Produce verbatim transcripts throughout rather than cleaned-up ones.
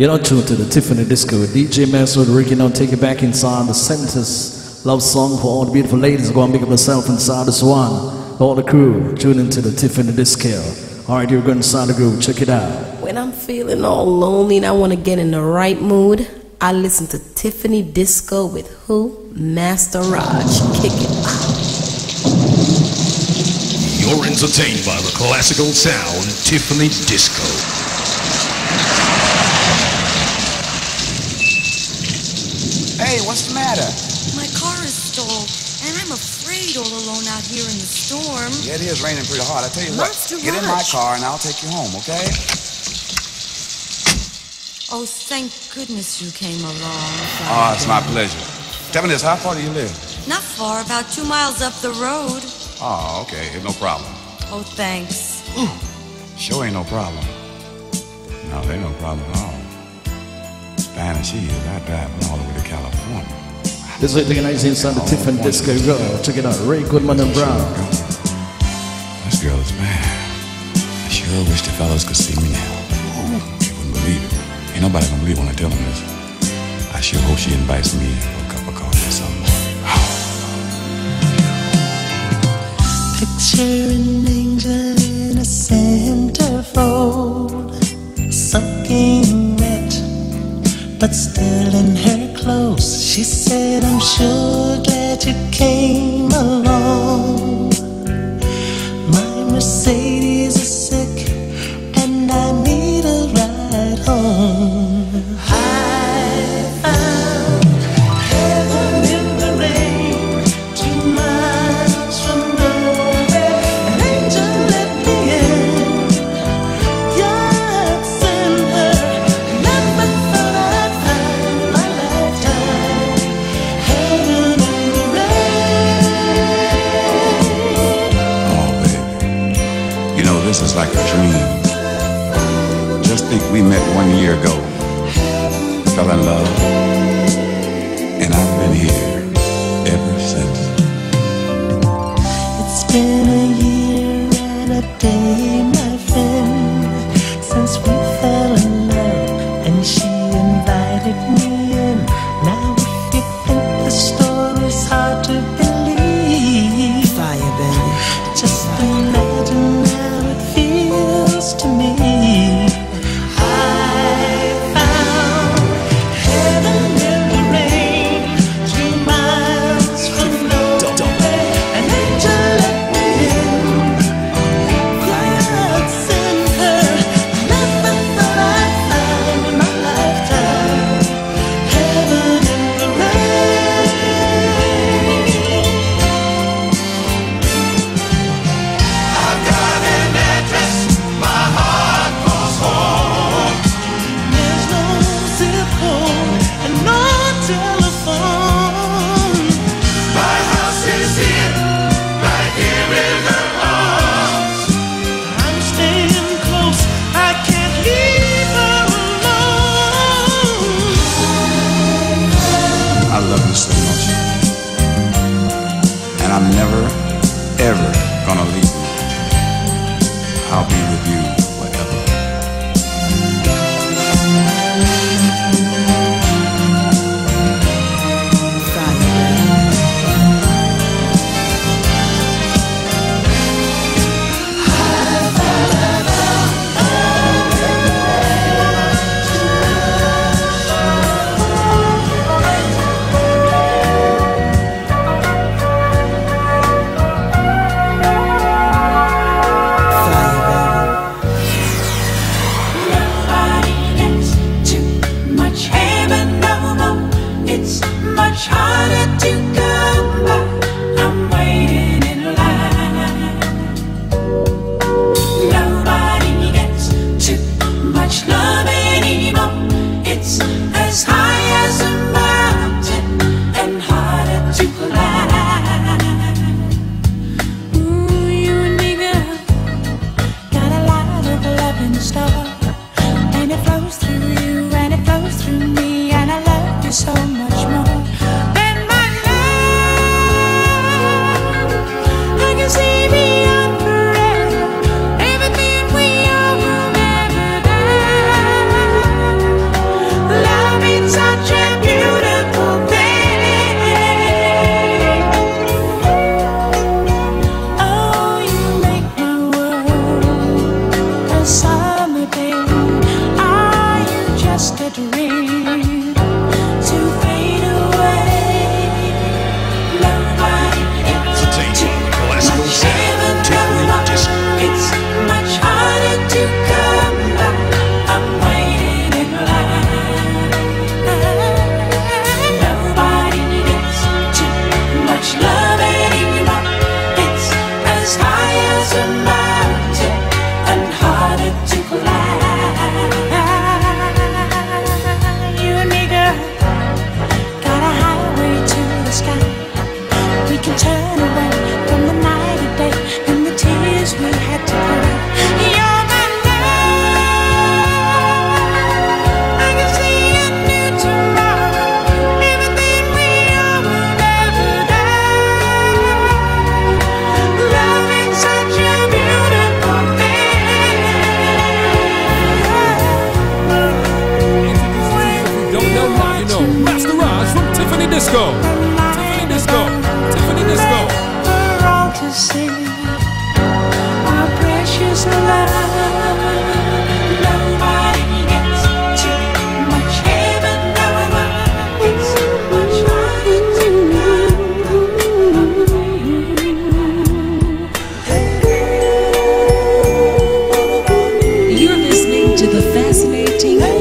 You're not tuned to the Tiffany Disco. D J Master Rogj, now take it back inside the center's love song for all the beautiful ladies. Go and make up yourself inside this one. All the crew, tune into the Tiffany Disco. All right, you're going inside the groove. Check it out. When I'm feeling all lonely and I want to get in the right mood, I listen to Tiffany Disco with who? Master Raj. Kick it out. You're entertained by the classical sound, Tiffany Disco. Hey, what's the matter? My car is stalled, and I'm afraid all alone out here in the storm. Yeah, it is raining pretty hard. I tell you Master what, Raj. Get in my car and I'll take you home, okay? Oh, thank goodness you came along. Oh, it's my pleasure. Tell me this, how far do you live? Not far, about two miles up the road. Oh, okay, no problem. Oh, thanks. Mm. Sure ain't no problem. No, there ain't no problem at all. Spanish is, I drive all the way to California. This is the nice inside the Tiffany Disco girl. Check it out, Ray Goodman and Brown. This girl is mad. I sure wish the fellas could see me now. Oh, they wouldn't believe it. Ain't nobody gonna believe when I tell them this. I sure hope she invites me for a cup of coffee or something. Oh. Picture an angel in a centerfold, sucking wet, but still in her clothes. She said, I'm sure glad you came along. My Mercedes is sick and I need a ride home. I found heaven in the rain, two miles from nowhere. An angel let me in. God sent her, never thought I'd find my lifetime. Heaven in the rain. Oh baby, you know this is like a dream. Just think we met one year ago, fell in love, and I've been here ever since. It's been a year and a day, my friend, since we fell in love, and she invited me in. Now if you think the story's hard to believe, fire baby, just imagine how it feels to me.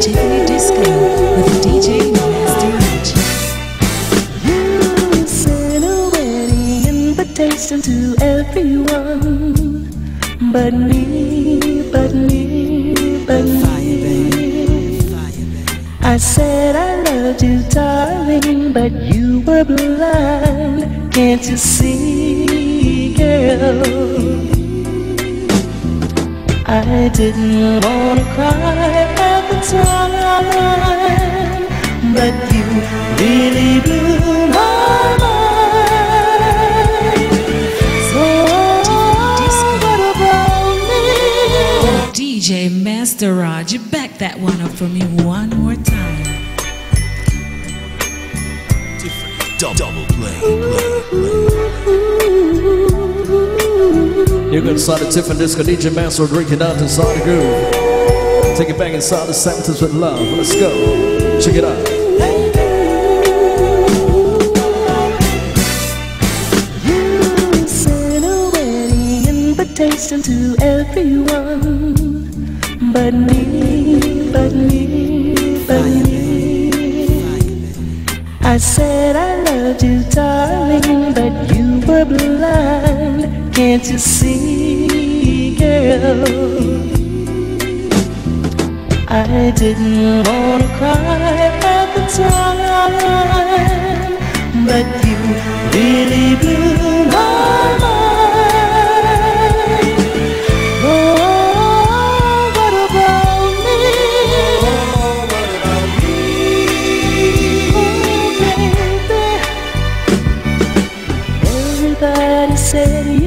Tiffany Disco with D J Master Raj. You sent a wedding invitation to everyone, but me, but me, but me. I said I loved you, darling, but you were blind. Can't you see, girl? I didn't want to cry at the time, but you really blew my mind. So what about me? D J Master Raj, you back that one up for me one more time. Different double play, play, play. You're good inside the Tiffany Disco, D J Master, drink it out inside the groove. Take it back inside the Santas with love. Let's go. Check it out. You sent a wedding invitation to everyone, but me, but me, but me. I said I loved you, darling, but you were blind. Can't you see, girl? I didn't want to cry at the time, but you really blew my mind. Oh, what about me? Oh, what about me? Oh, baby. Everybody said you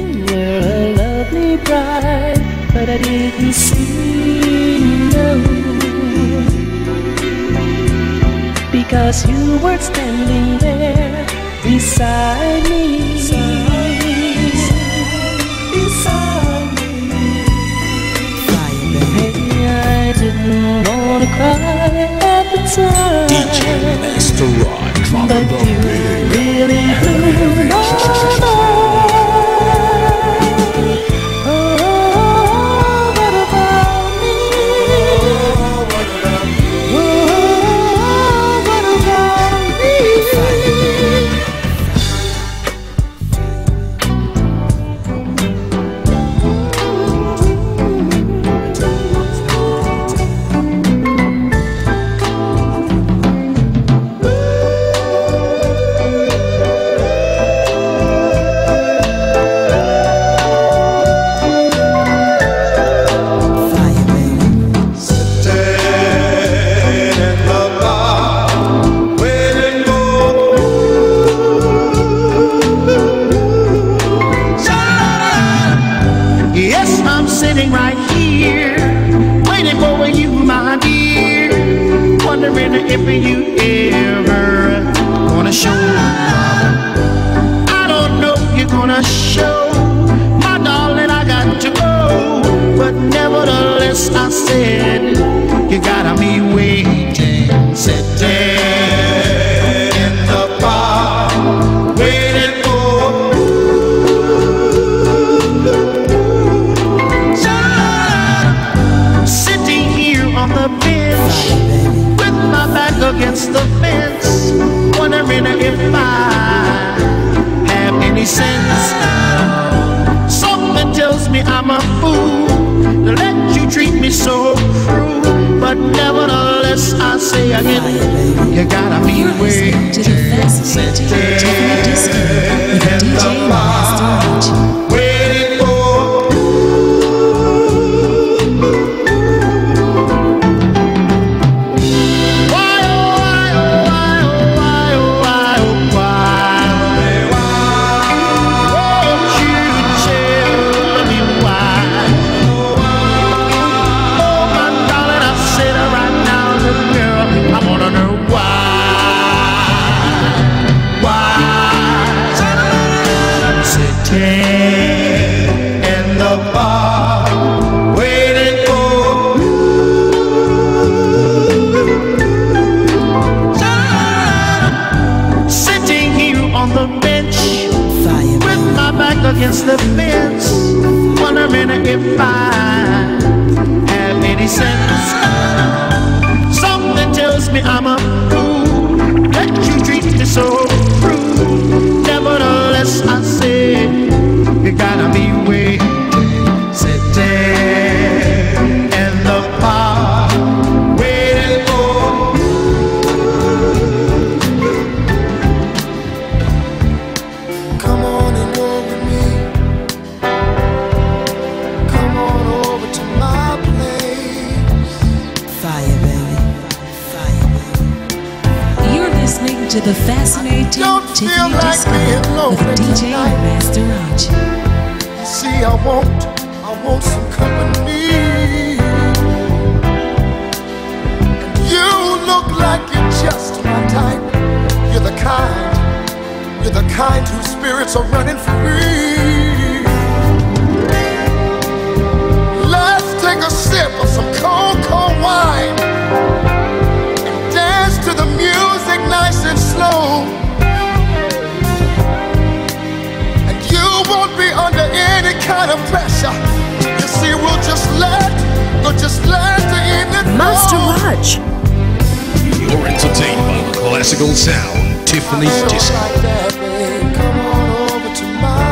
bride, but I didn't see no, because you were standing there beside me, beside me, beside me. Maybe I didn't want to cry at the time, D J Master Rod, but you really blew my mind. If I have any sense, so me I'm a fool that you treat me so rude. Nevertheless, I say you gotta be way. Sitting in the park, waiting for you. Come on and walk with me. Come on over to my place. Fire, baby. Fire, baby. You're listening to the fascinating Tiffany Disco with D J Master Raj. You see, I won't. I want some company. You look like you're just my type. You're the kind, you're the kind whose spirits are running free. Let's take a sip of some cold, cold wine and dance to the music nice and slow. And you won't be under any kind of pressure. See, we'll just let, we'll just let the evening Master Raj. You're entertained by the classical sound, Tiffany Disco. Like that, babe. Come on over to my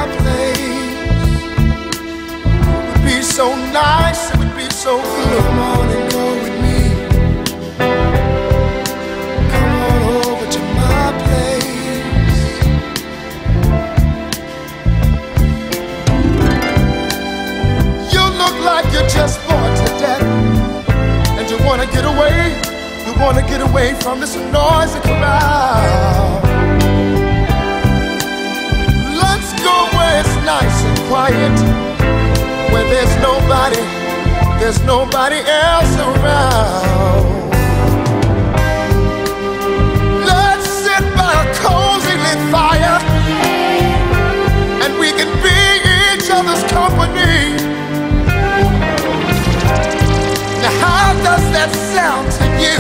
place. It would be so nice, it would be so good. Come on and go with me. Come on over to my place. You're just bored to death, and you wanna get away. You wanna get away from this noisy crowd. Let's go where it's nice and quiet, where there's nobody, there's nobody else around. Let's sit by a cozy lit fire, and we can be each other's company. How does that sound to you?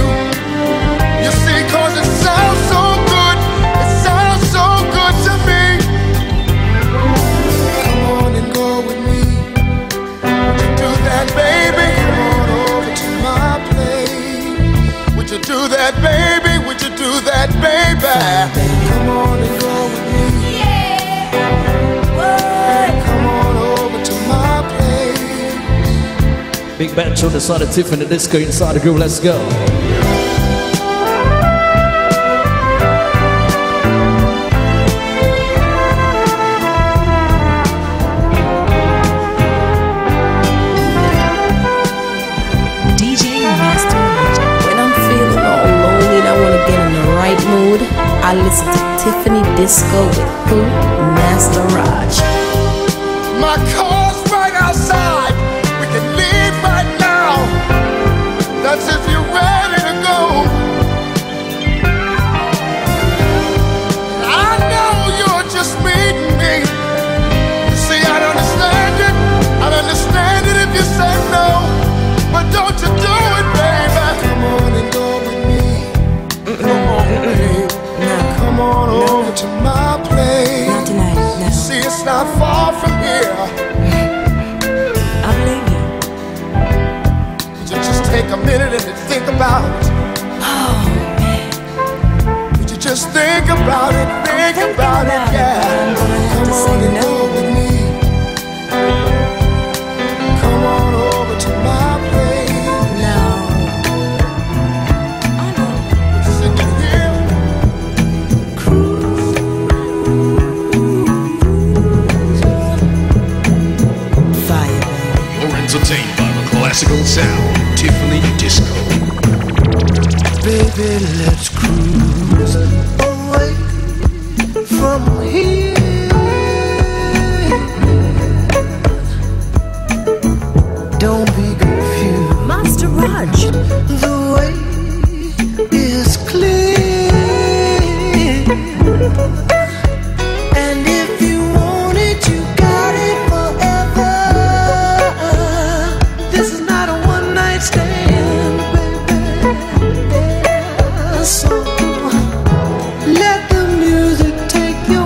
You see, cause it sounds so good. It sounds so good to me. Come on and go with me. Would you do that, baby? Come on over to my place. Would you do that, baby? Would you do that, baby? Come on and go with me. Yeah. Come on over to my place. Big band on the side of Tiffany Disco inside the groove, let's go. D J Master. When I'm feeling all lonely and I want to get in the right mood, I listen to Tiffany Disco with who? Master Raj. My car's right outside. Right now, that's if you're ready to go. I know you're just meeting me. You see, I don't understand it. I don't understand it if you say no. But don't you do it, baby. Come on and go with me. Come on, baby. Now come on over to my place. Not tonight, no. See, it's not far from here. Take a minute and think about it. Oh, man. Would you just think about it, think about, about it, it, yeah. Come on and no. go with me. Come on over to my place. No. I know. Would you sit here? Cruise. Fire. You're entertained by the classical sound. Tiffany Disco. Baby, let's cruise away from here. Don't be confused. Master Raj. The way is clear. And if you want it, you got it forever. This is not a stand, baby, yeah. So let the music take you,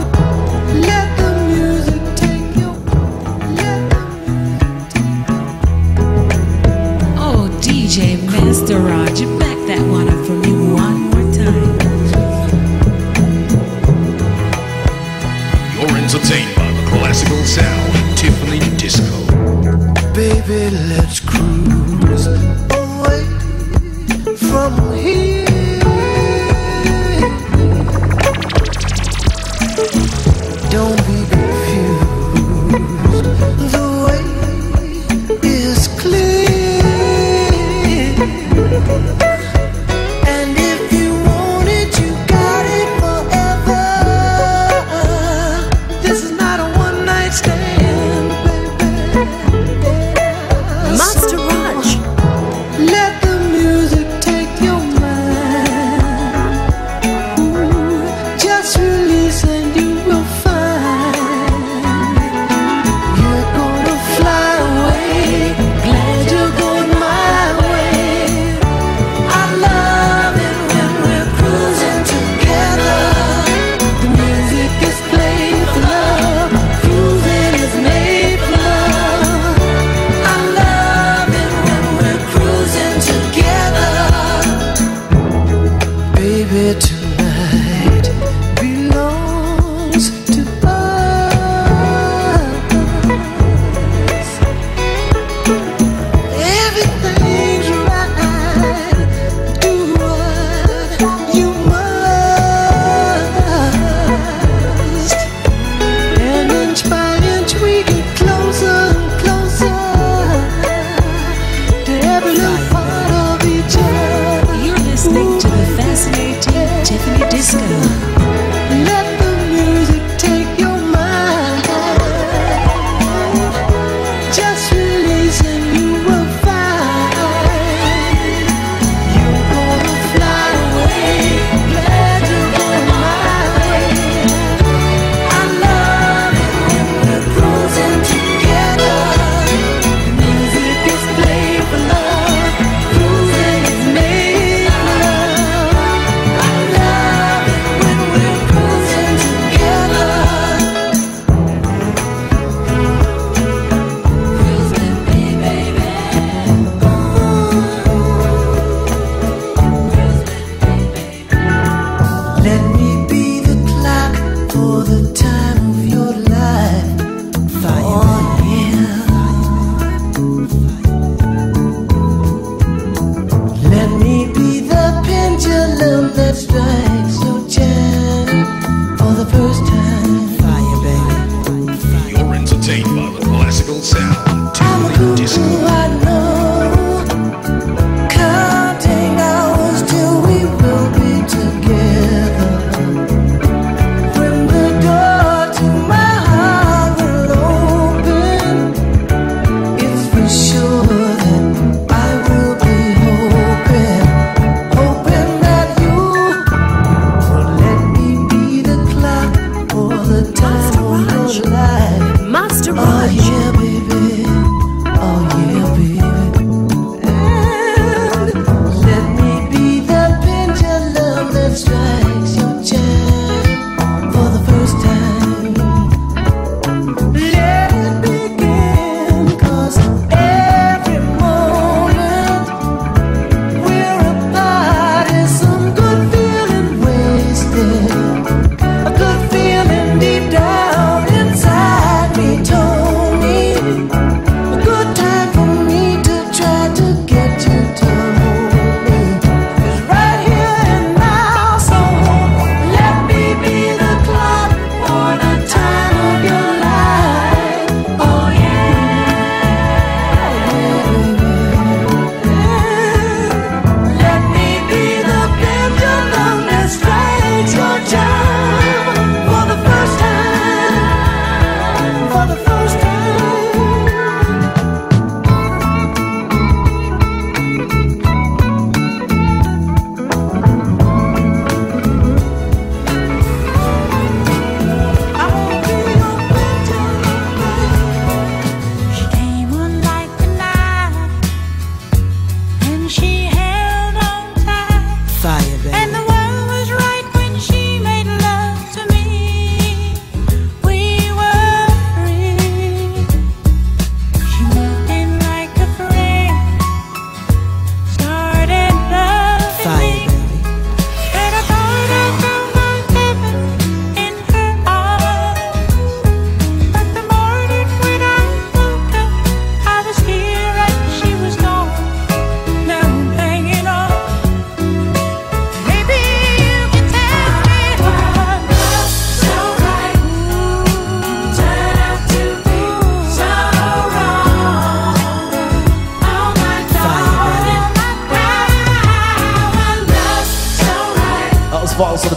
baby, tonight belongs to us. Everything's right. Do what you must. And inch by inch we get closer and closer to every little part of each other. You're listening to the fascinating Tiffany Disco.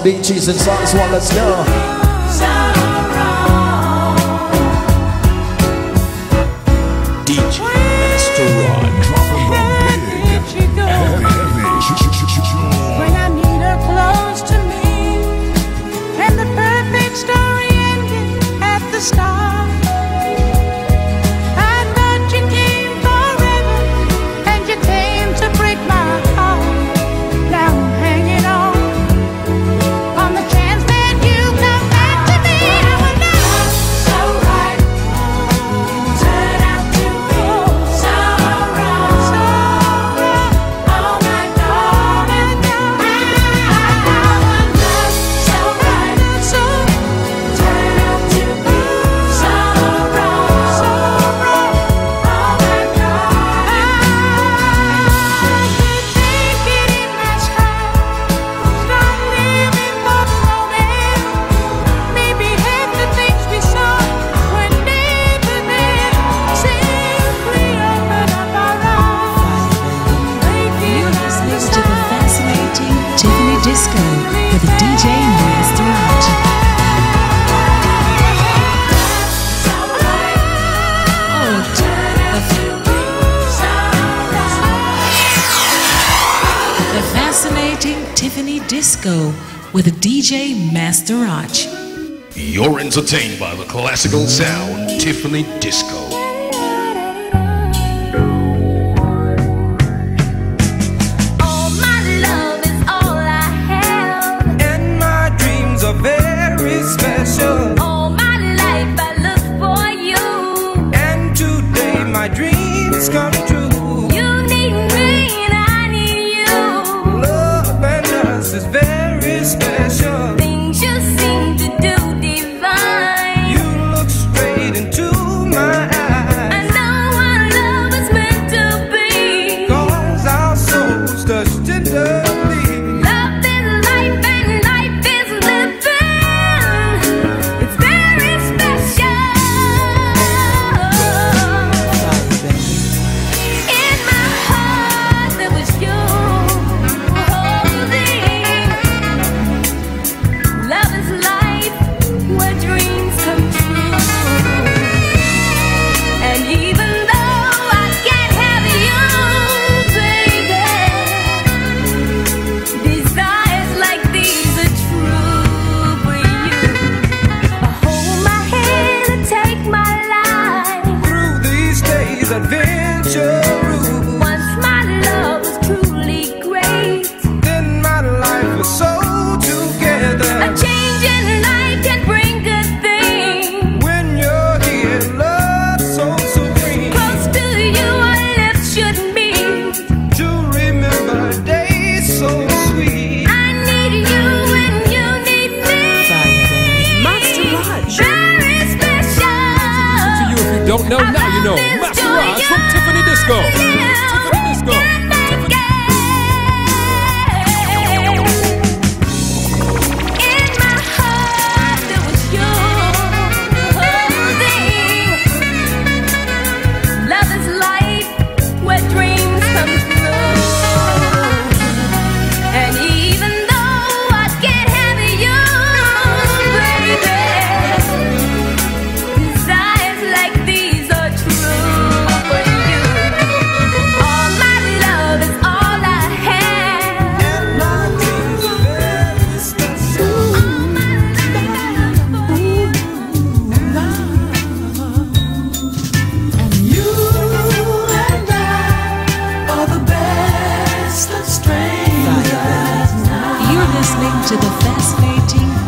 Big cheese and sauce, one, let's go. D J Master Rogj, dropping bomb big. Heavy, heavy. When I need her close to me, and the perfect story ended at the start. No. watching Tiffany Disco with D J Master Raj. You're entertained by the classical sound, Tiffany Disco.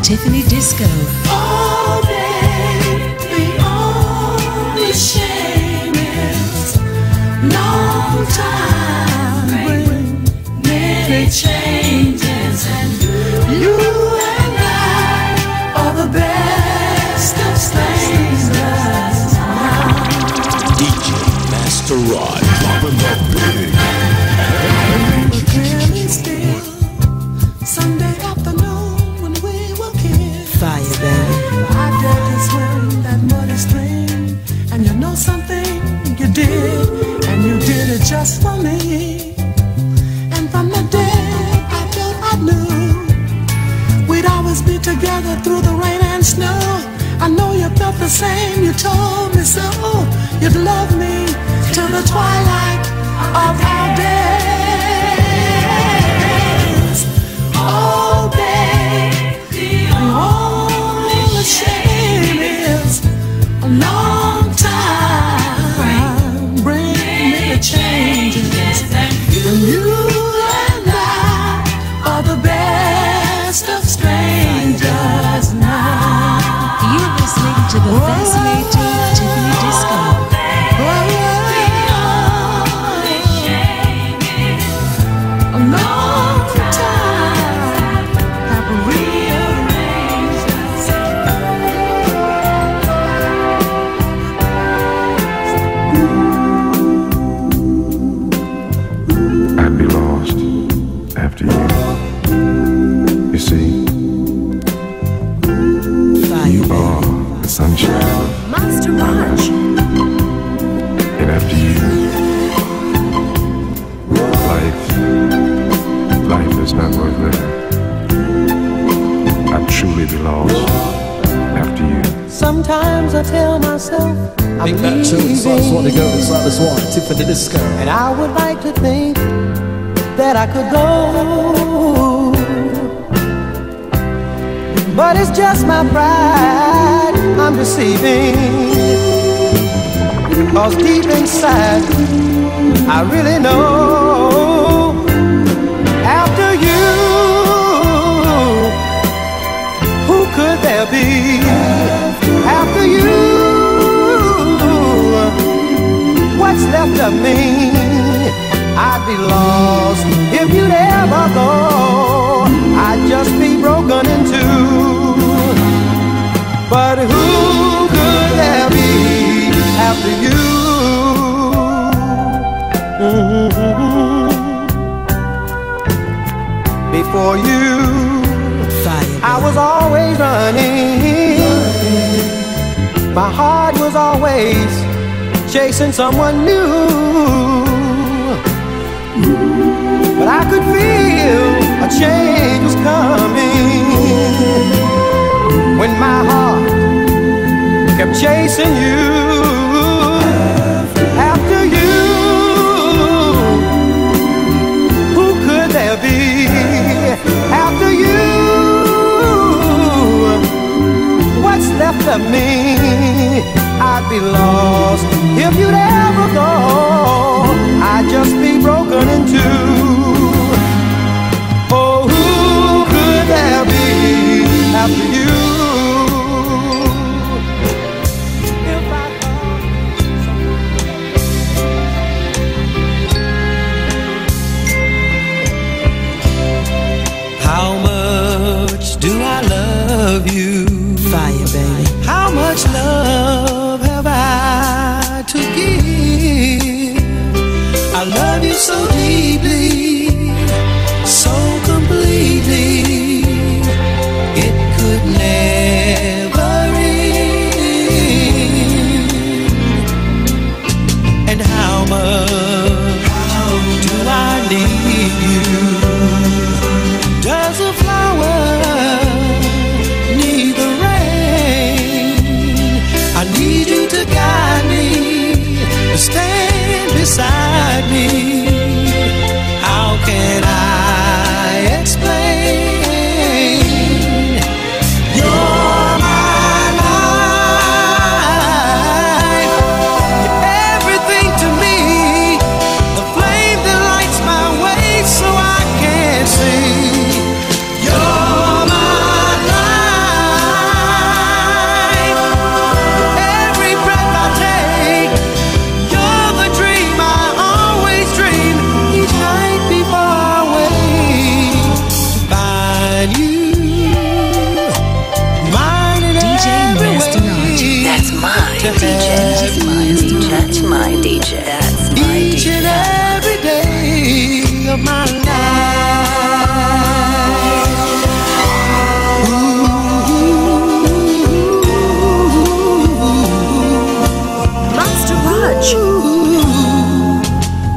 Tiffany Disco. And I would like to think that I could go but it's just my pride I'm deceiving, cause deep inside I really know after you who could there be? After you, what's left of me? I'd be lost if you'd ever go. I'd just be broken in two. But who could there be after you? Mm-hmm. Before you, I was always running. My heart was always chasing someone new. But I could feel a change was coming when my heart kept chasing you. After you, who could there be? After you, what's left of me? I'd be lost if you'd ever go. I'd just be broken in two. Oh, who could there be after you? If I love. How much do I love you? Fire, baby. How much love have I to give? I love you so deeply, so completely, it could never end. And how much how do I need you? Does a flower need the rain? I need you to guide me, to stay beside me. How can I explain? You're my life, everything to me, the flame that lights my way so I can see. You're my life, every breath I take. My D J, that's my each D J. And every day of my life. Ooh. Master Raj.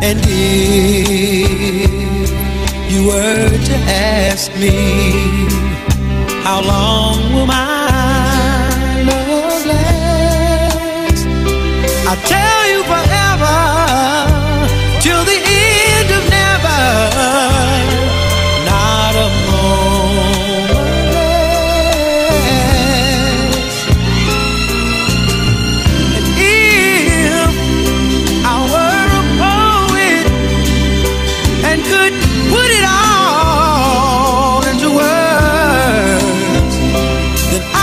And if you were to ask me, how long will my love last? I tell till the end of never, not a moment less. And if I were a poet and could put it all into words, then I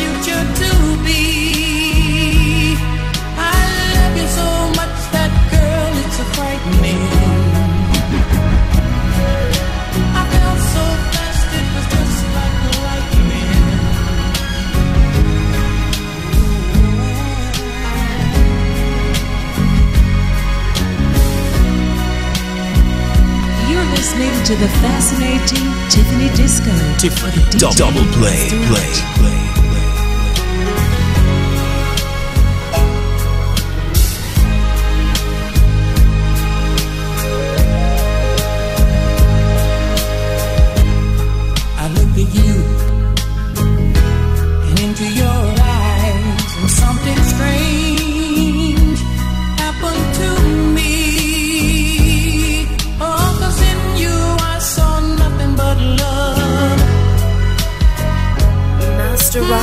future to be. I love you so much, that girl, it's so frightening. I felt so fast, it was just like lightning. You're listening to the fascinating Tiffany Disco. Tiffany Double Play, play, play. Master Raj.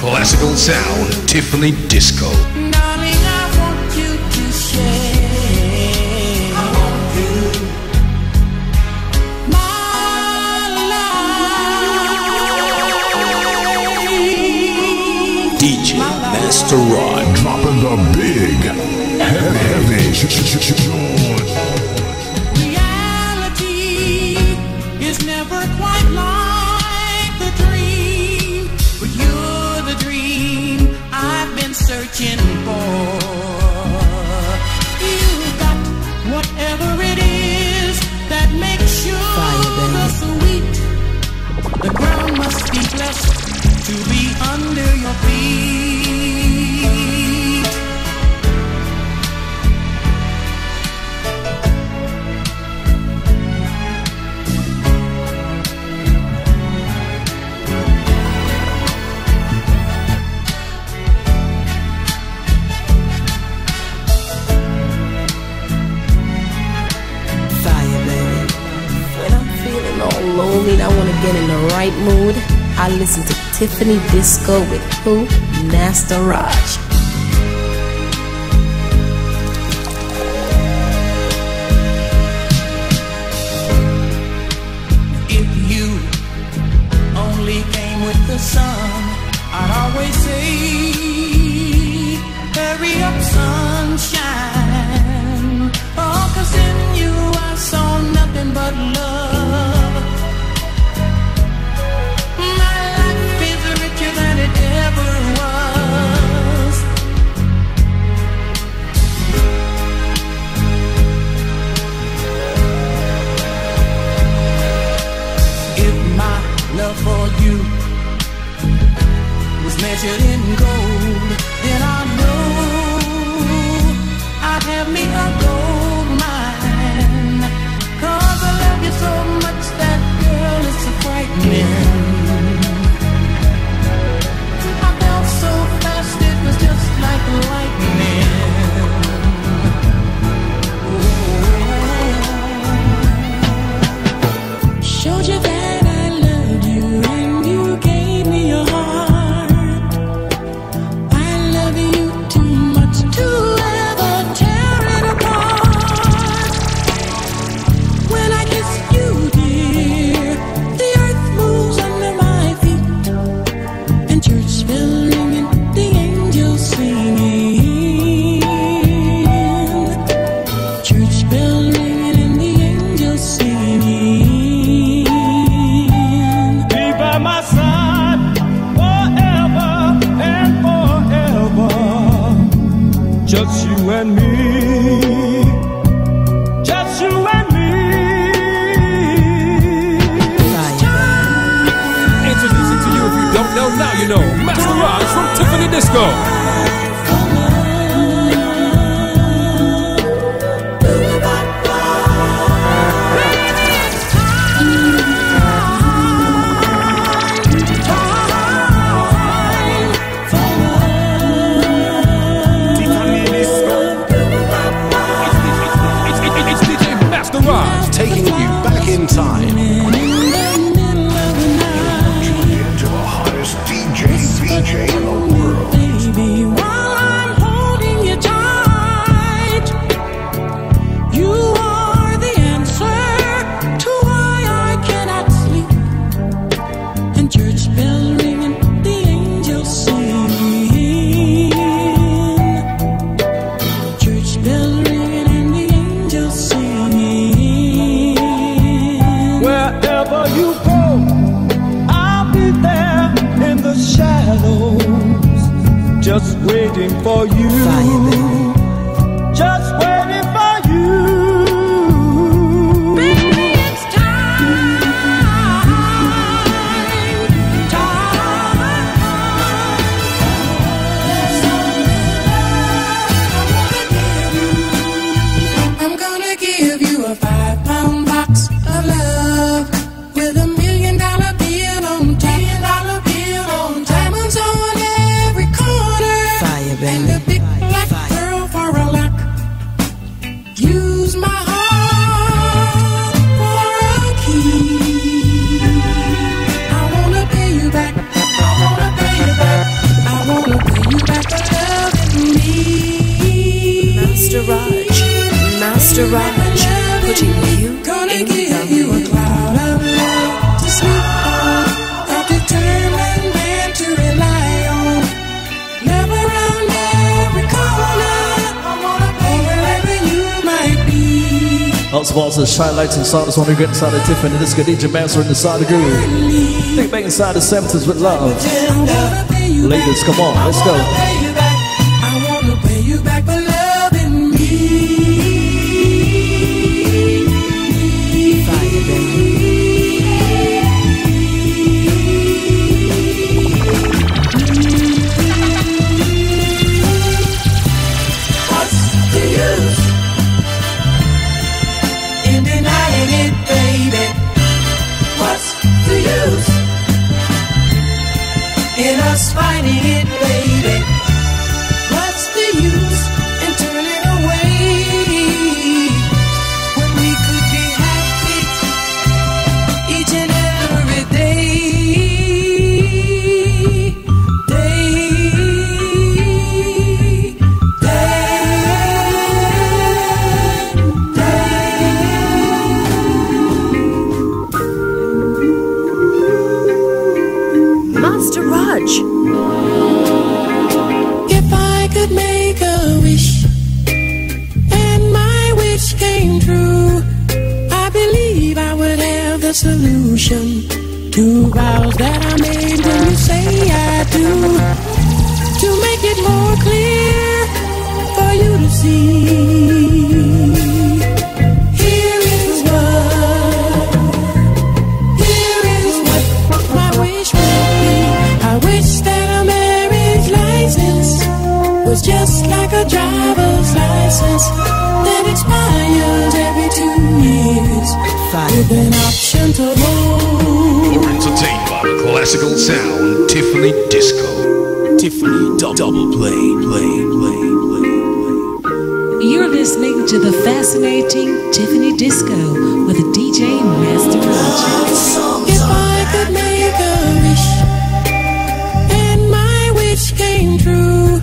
Classical sound, Tiffany Disco. D J Master Rod dropping the big, heavy, heavy George. Reality is never quite like the dream, but you. Searching for, you got whatever it is that makes you the sweet. The ground must be blessed to be under your feet. Lonely and I want to get in the right mood, I listen to Tiffany Disco with who? Master Raj. If you only came with the sun, I'd always say, hurry up sunshine. Oh, cause in you I saw nothing but love. For you was measured in gold, then I know I'd have me a gold mine. Cause I love you so much, that girl is so frightening. I felt so fast, it was just like lightning. Just you and me, just you and me. It's time, So now you know Master Raj from Tiffany Disco. Taking you back in time. You're tuned into the hottest D J, D J in the world. Baby, while I'm holding you tight, you are the answer to why I cannot sleep. And church bell ringing, the angels singing. Church bell ringing and the angels singing. Wherever you go, I'll be there in the shadows, just waiting for you. Fire, just waiting for you. Baby, it's time, time. I'm gonna give you a five pound box of love. Master Raj, putting you in the cloud of love to sleep on, a determined man to rely on. Love around every corner, wherever you might be. Lots of balls and shine lights inside us when we get inside the Tiffany Disco. D J Master inside the groove. Take back inside the seventies with love. Ladies, come on, let's go. I wanna pay you back for love in me. In us fighting it, baby, what's the use in turning away when we could be happy each and every day, day, day, day. Master Rogj. If I could make a wish and my wish came true, I believe I would have the solution to vows that I made when you say I do. To make it more clear for you to see, here is what, here is what my wish was. Wish that a marriage license was just like a driver's license that expires every two years, with an option to vote. You're entertained by the classical sound, Tiffany Disco. Tiffany double play, play, play, play, play. You're listening to the fascinating Tiffany Disco with D J Master Rogj. If I could make a wish, true,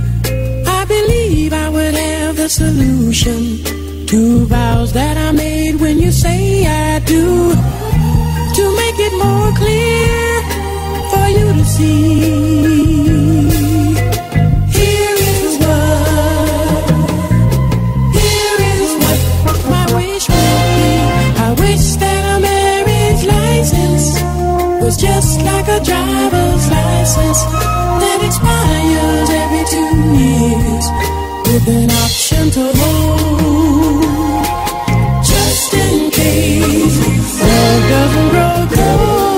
I believe I would have the solution to vows that I made when you say I do. To make it more clear for you to see, here is what, here is what my wish would be. I wish that a marriage license was just like a driver's license that expires every two years, with an option to hold, just in case love doesn't grow cold.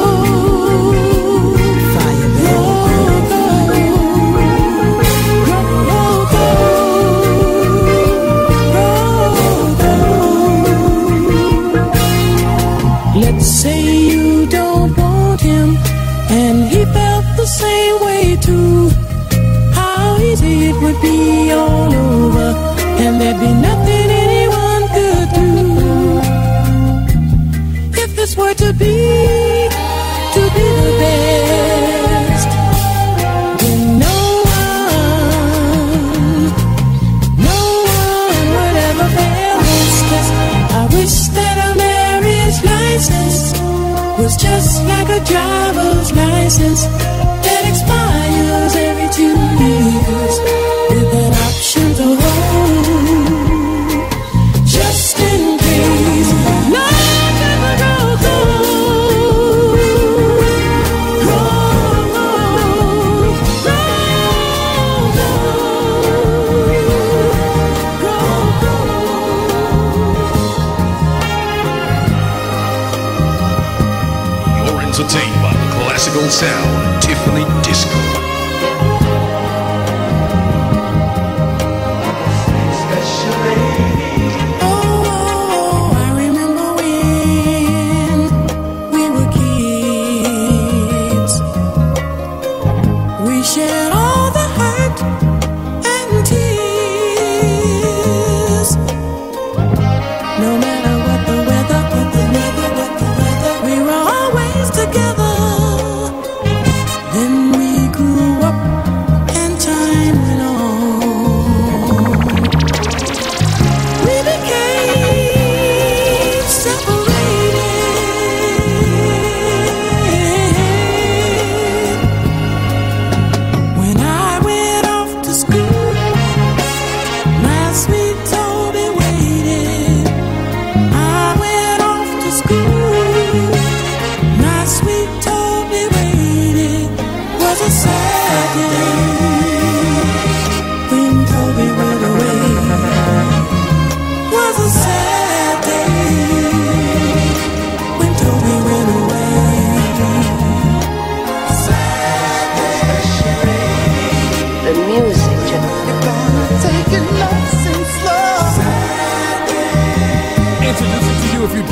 felt the same way too. How easy it would be all over, and there'd be nothing anyone could do. If this were to be, to be the best, then no one, no one would ever fail us. 'Cause I wish that a marriage license was just like a driver's license that expires every two years, with an option to hold, just in case life ever grows old. Entertained by the classical sound, Tiffany Disco.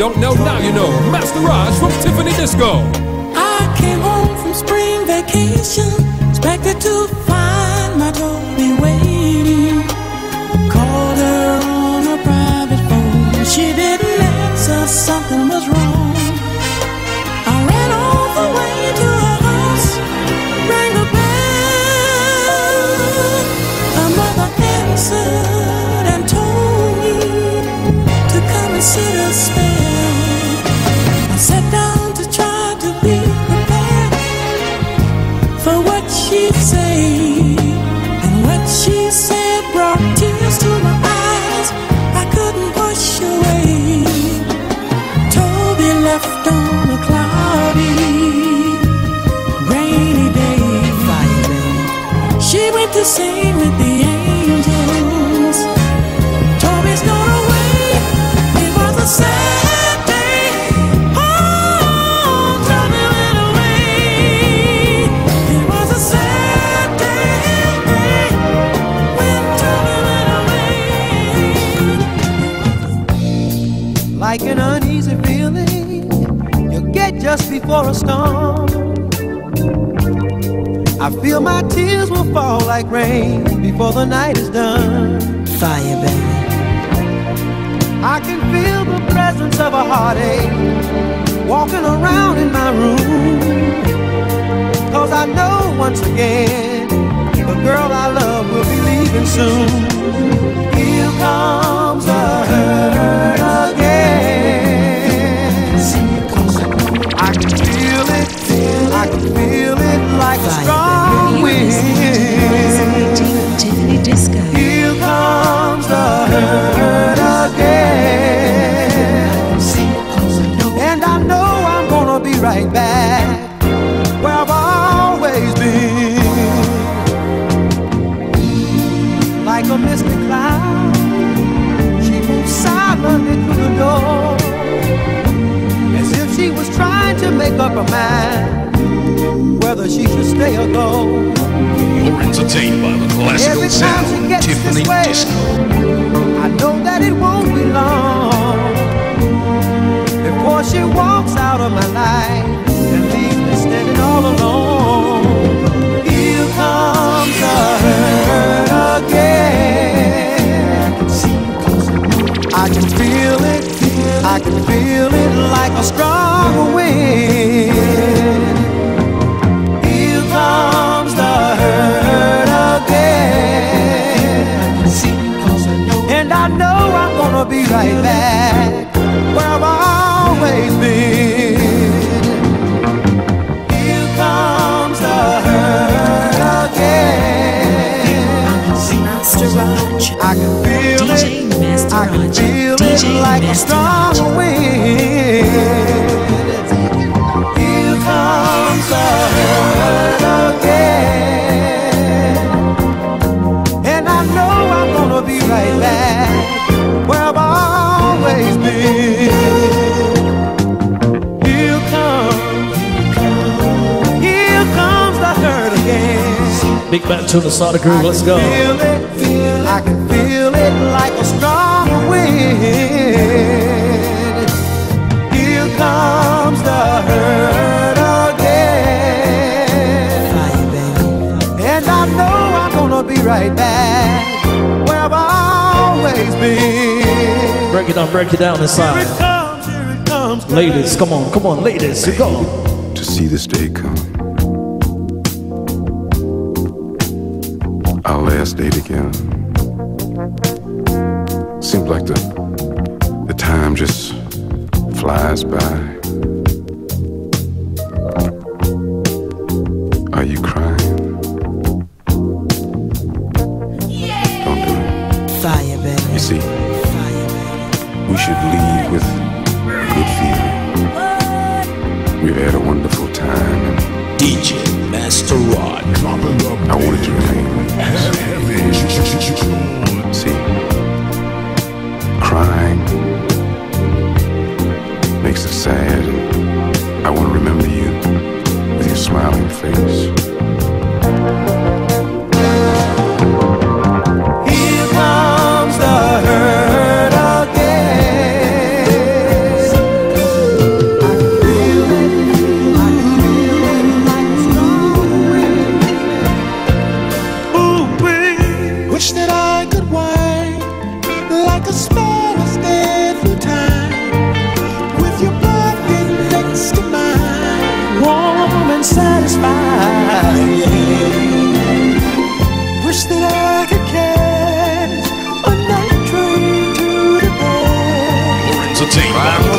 Don't know, now you know. Master Raj from Tiffany Disco. I came home from spring vacation, expected to find my Toby waiting. Called her on a private phone, she didn't answer, something was wrong. I ran all the way to her house, rang the bell. Her mother answered and told me to come and sit a spell. Sat down to try to be prepared for what she'd say, and what she said brought tears to my eyes I couldn't push away. Toby left on a cloudy, rainy day. She went to sing with the angels. Toby's gone away. It was a sad like an uneasy feeling you get just before a storm. I feel my tears will fall like rain before the night is done. Fire, baby. I can feel the presence of a heartache walking around in my room, 'cause I know once again the girl I love will be leaving soon. Here comes the hurt again. I can feel it, feel I can feel it like a strong wind. Disco. Here comes the hurt again. And I know I'm gonna be right back where I've always been. Like a misty cloud, she moves silently through the door, trying to make up her mind whether she should stay or go. You're entertained by the classical sound, Tiffany Disco. I know that it won't be long before she walks out of my life and leaves me standing all alone. right back where I've always been. Here comes the hurt again. Master Raj, I can feel D J it. Master I can Raj, feel D J it like Master a strong Raj. Wind. Here comes the hurt again, and I know I'm gonna be right back where I've always been. Here comes, here comes the hurt again. Big back to the solid groove, let's go. Feel it, feel I can feel it like a strong wind. Here comes the hurt again. And I know I'm gonna be right back where I've always been. Break it down, break it down inside. Here it comes, here it comes, ladies, come on, come on, ladies, you go. To see this day come, our last day together. Seems like the the time just flies by. Are you crying? Yeah. Don't do it. Fire, baby. You see, we should leave with good feeling. We've had a wonderful time. And D J Master Rod, I wanted to remain with you. See, crying makes it sad. I want to remember you with your smiling face.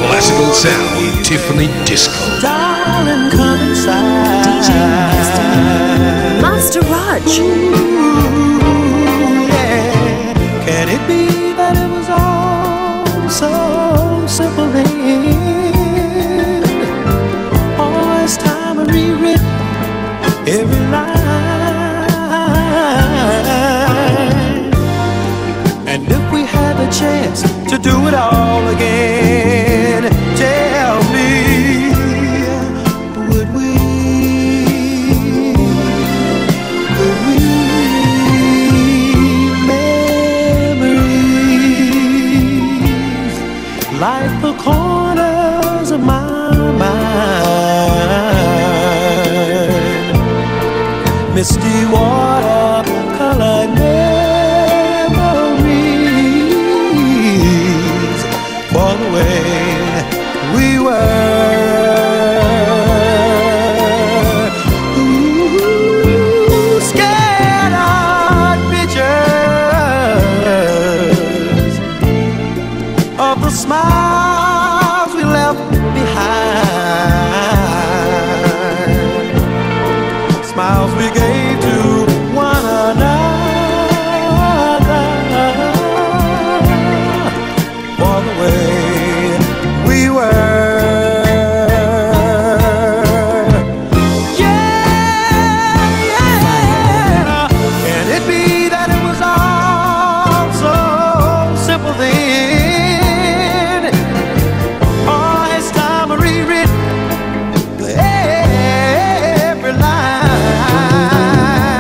Classical sound with Tiffany Disco. Darling, come inside. D J Master Raj. Ooh, yeah. Can it be that it was all so simple then? Oh, it's time to rewrite every line. And if we had a chance to do it all again, tell me, would we, would we, memories, like the corners of my mind, misty water, colored memories, all the way we were. Ooh, scared of pictures of the smiles we left behind, smiles we gave to one another, all the way we were. Every line.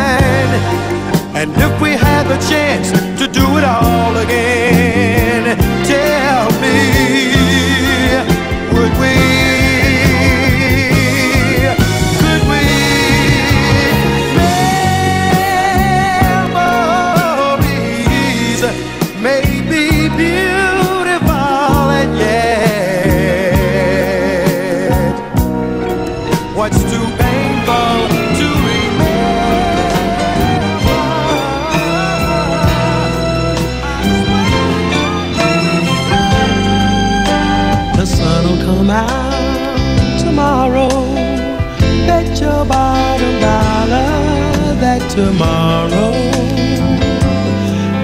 by tomorrow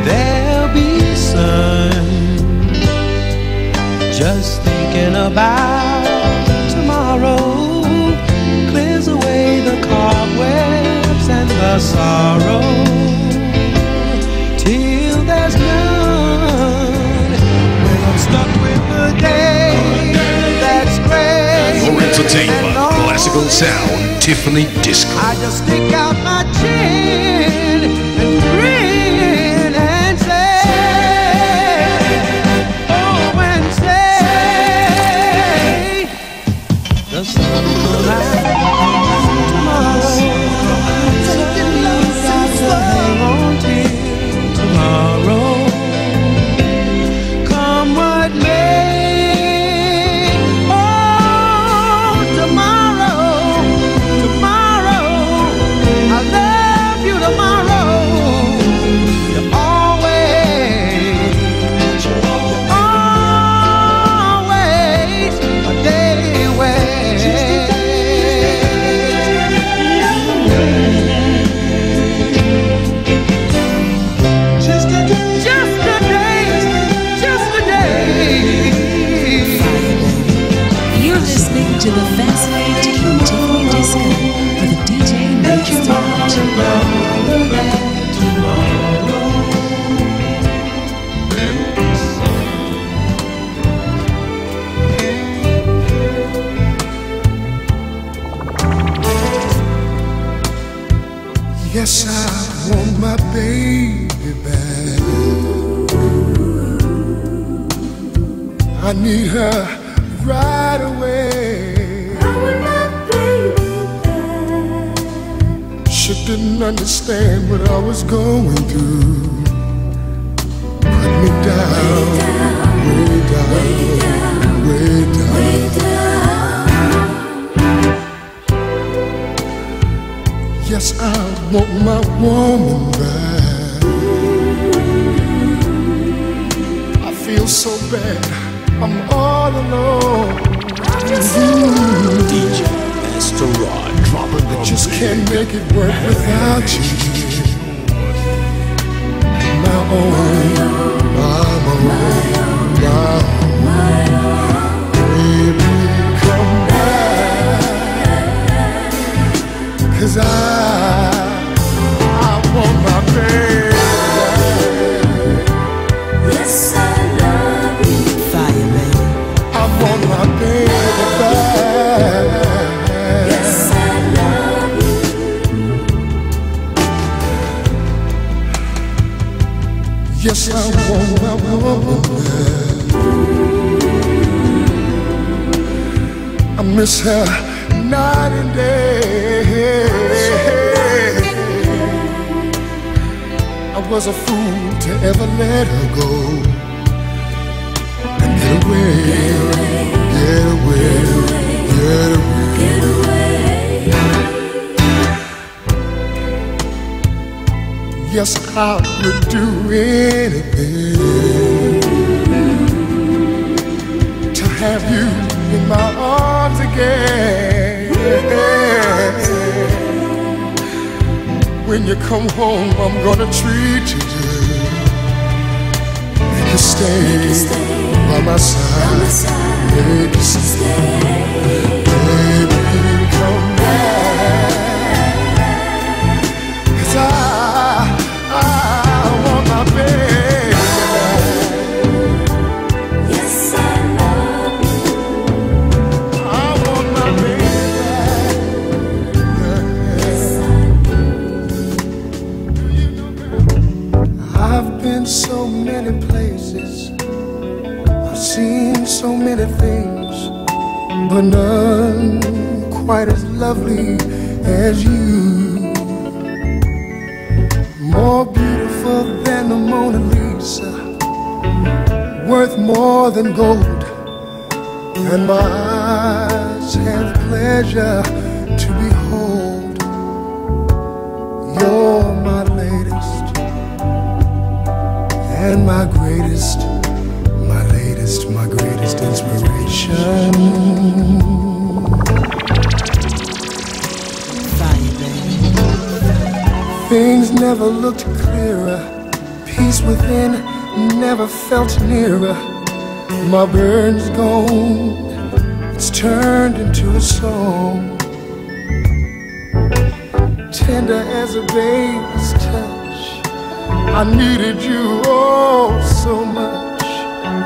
there'll be sun. Just thinking about tomorrow clears away the cobwebs and the sorrow. Till there's none. When I'm stuck with the day that's gray, or entertained by the classical sound Tiffany Disco. I just stick out my chin and grin and say, oh, and say, the sun will rise tomorrow, taking love that's love until tomorrow, come what may. To the fascinating Tiffany Disco with a D J Master Rogj. Yes, I want my baby back. I need her right away. I want my baby back. She didn't understand what I was going through. Put me down, way down, way down, way down, way down. Yes, I want my woman back. I feel so bad. I'm all alone. Mm-hmm. D J Master Rod dropping. I just can't make it work without you. My own, my own, my own. Baby, come back. Cause I, I want my baby. Yes, I want my baby back. Yes, I love you. Yes, I want my woman back. I miss her night and day. I was a fool to ever let her go. Get away, get away, get away, get away. Yes, I would do anything to have you in my arms again. When you come home, I'm gonna treat you good. Make you stay by my side, baby, stay. Baby, come back. Cause I, I want my baby. Yes, I love you. I want my baby. Yes, I do. You know, girl, I've been so many places, seen so many things, but none quite as lovely as you. More beautiful than the Mona Lisa, worth more than gold, and my eyes have pleasure to behold. You're my latest and my greatest, my greatest inspiration. Fire, baby. Things never looked clearer. Peace within never felt nearer. My bird's gone. It's turned into a song. Tender as a baby's touch. I needed you oh so much.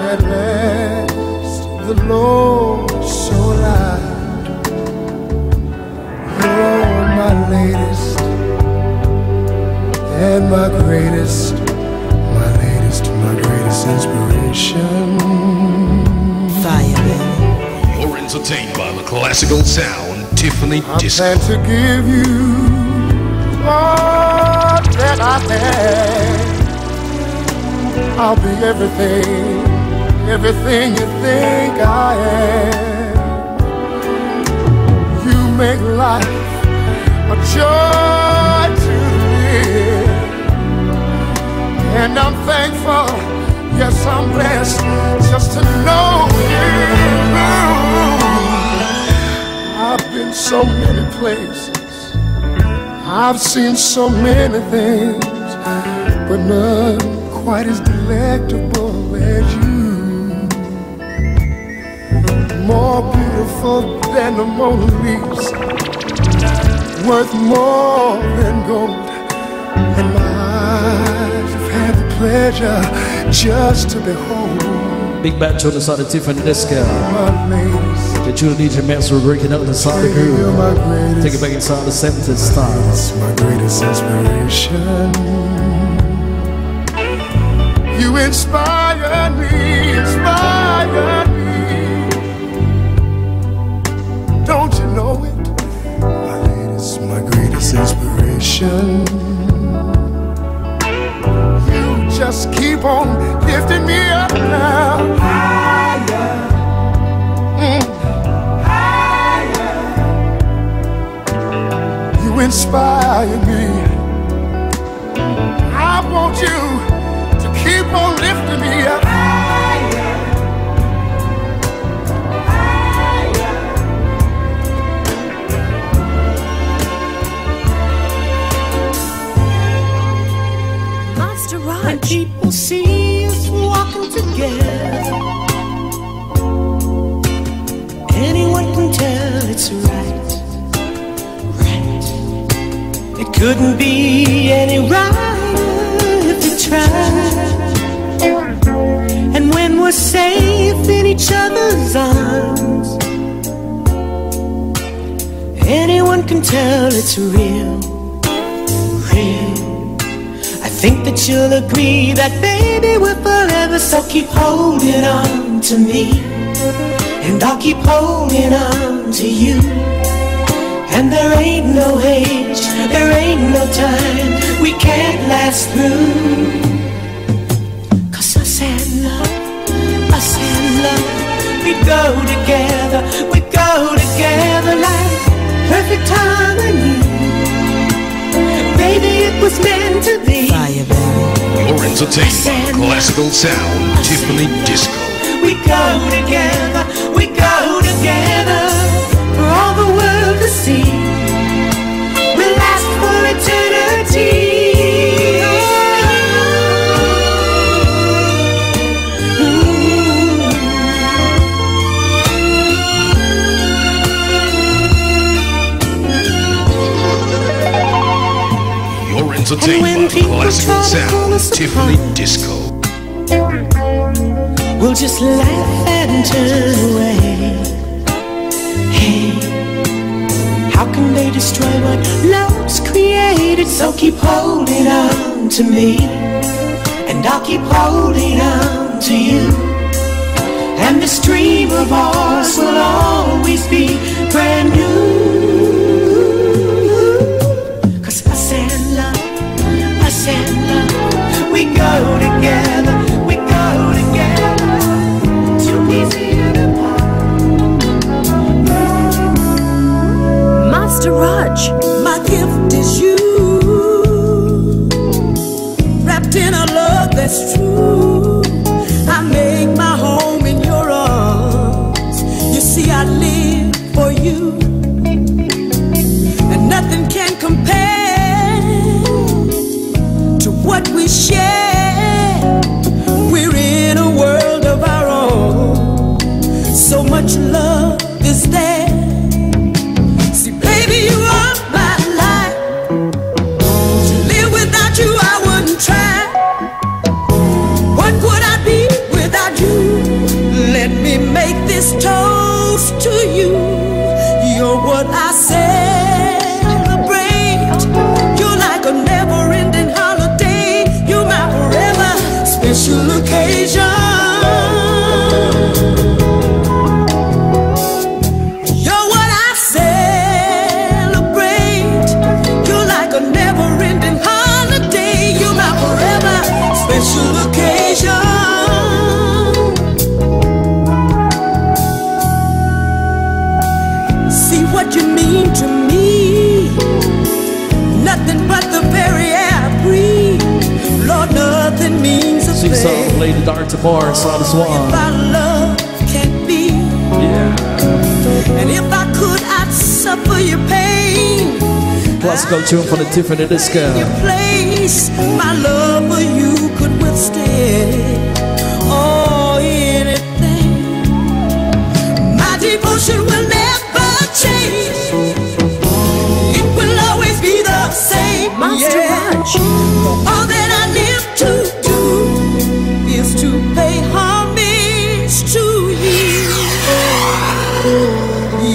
At last, the Lord so loud. You're my latest and my greatest, my latest, my greatest inspiration. Fire. You're entertained by the classical sound, Tiffany Disco. I plan to give you all that I have. I'll be everything, everything you think I am. You make life a joy to live, and I'm thankful, yes I'm blessed, just to know you. I've been so many places, I've seen so many things, but none quite as delectable as you. More beautiful than the Mona Lisa, worth more than gold. And my eyes have had the pleasure just to behold. Big back to the side of Tiffany Disco. The true D J Master breaking up the side of the groove. Take it back inside the seventies style. It's my greatest inspiration. You inspire me, inspire me. Don't you know it? My latest, my greatest inspiration. You just keep on lifting me up now. Higher, mm. higher. You inspire me. I want you to keep on lifting me up. When people see us walking together, anyone can tell it's right, right. It couldn't be any right if you tried. And when we're safe in each other's arms, anyone can tell it's real, real. Think that you'll agree that baby we're forever. So keep holding on to me, and I'll keep holding on to you. And there ain't no age, there ain't no time we can't last through. Cause us and love, us and love, we go together, we go together like perfect harmony. Baby, it was meant to be. Fire, baby. You're entertained. Classical sound, Tiffany Disco. We go together, we go together, for all the world to see. We'll last for eternity. And when people try to pull us apart, we'll just laugh and turn away. Hey, how can they destroy what love's created? So keep holding on to me, and I'll keep holding on to you. And this dream of ours will always be brand new. We go together, we go together, too easy to part. Master Raj, my gift is you, wrapped in a love that's true. I make my home in your arms. You see, I live for you. sing song of Lady Dark Tomorrow, Swan Swan. Yeah. And if I could, I'd suffer your pain. Plus, go tune for the Tiffany Disco. Your place, my love, for you could withstand. Oh, anything. My devotion will never change. It will always be the same. Master Raj. All that I live to do is to pay homage to you.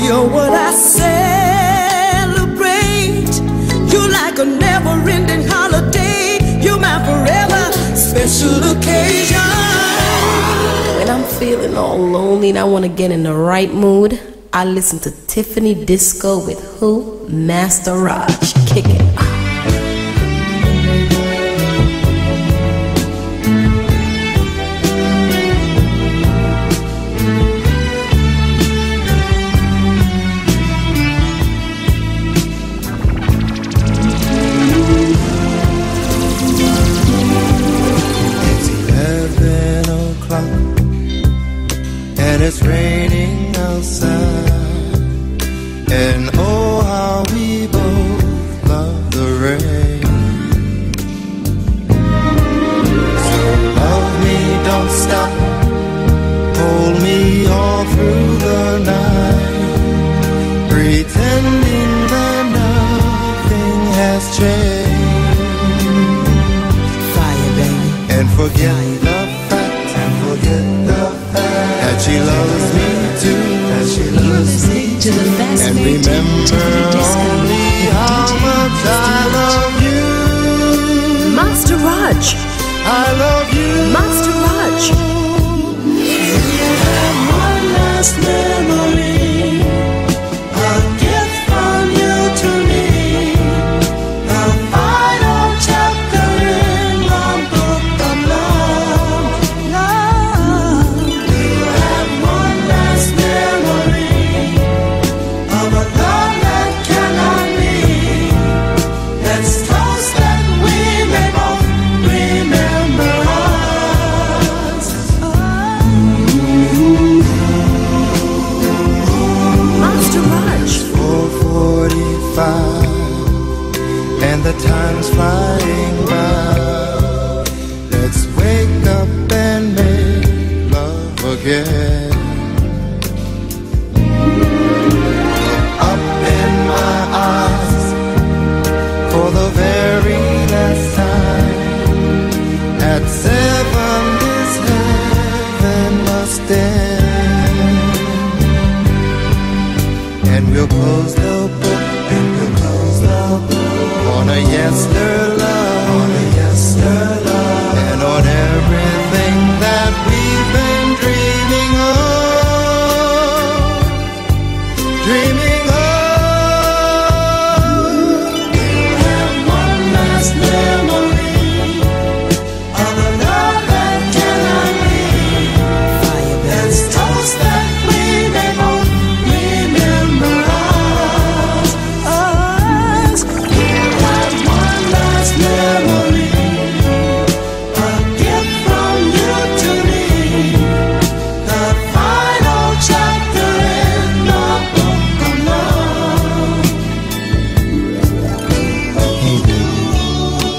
You're what I celebrate. You're like a never-ending holiday. You're my forever special occasion. Feeling all lonely and I want to get in the right mood, I listen to Tiffany Disco with who? Master Raj. Kick it. It's raining outside, and oh how we both love the rain. So love me, don't stop, hold me all through the night, pretending that nothing has changed. Fire, baby, and forget the fact, and forget the she loves me too, and she loves me too. And remember only how much I love you. Master Raj. I love you. Master Raj. And one last memory, a gift from you to me, the final chapter in the book of love. And the time's flying by. Let's wake up and make love again. Up in my eyes for the very last time. At seven this heaven must end. And we'll close the book on a yester love, on a yester love, and on everything that we've been dreaming of, dreaming of. We'll have one last memory of a love that cannot be. Let's toast that we may both remember.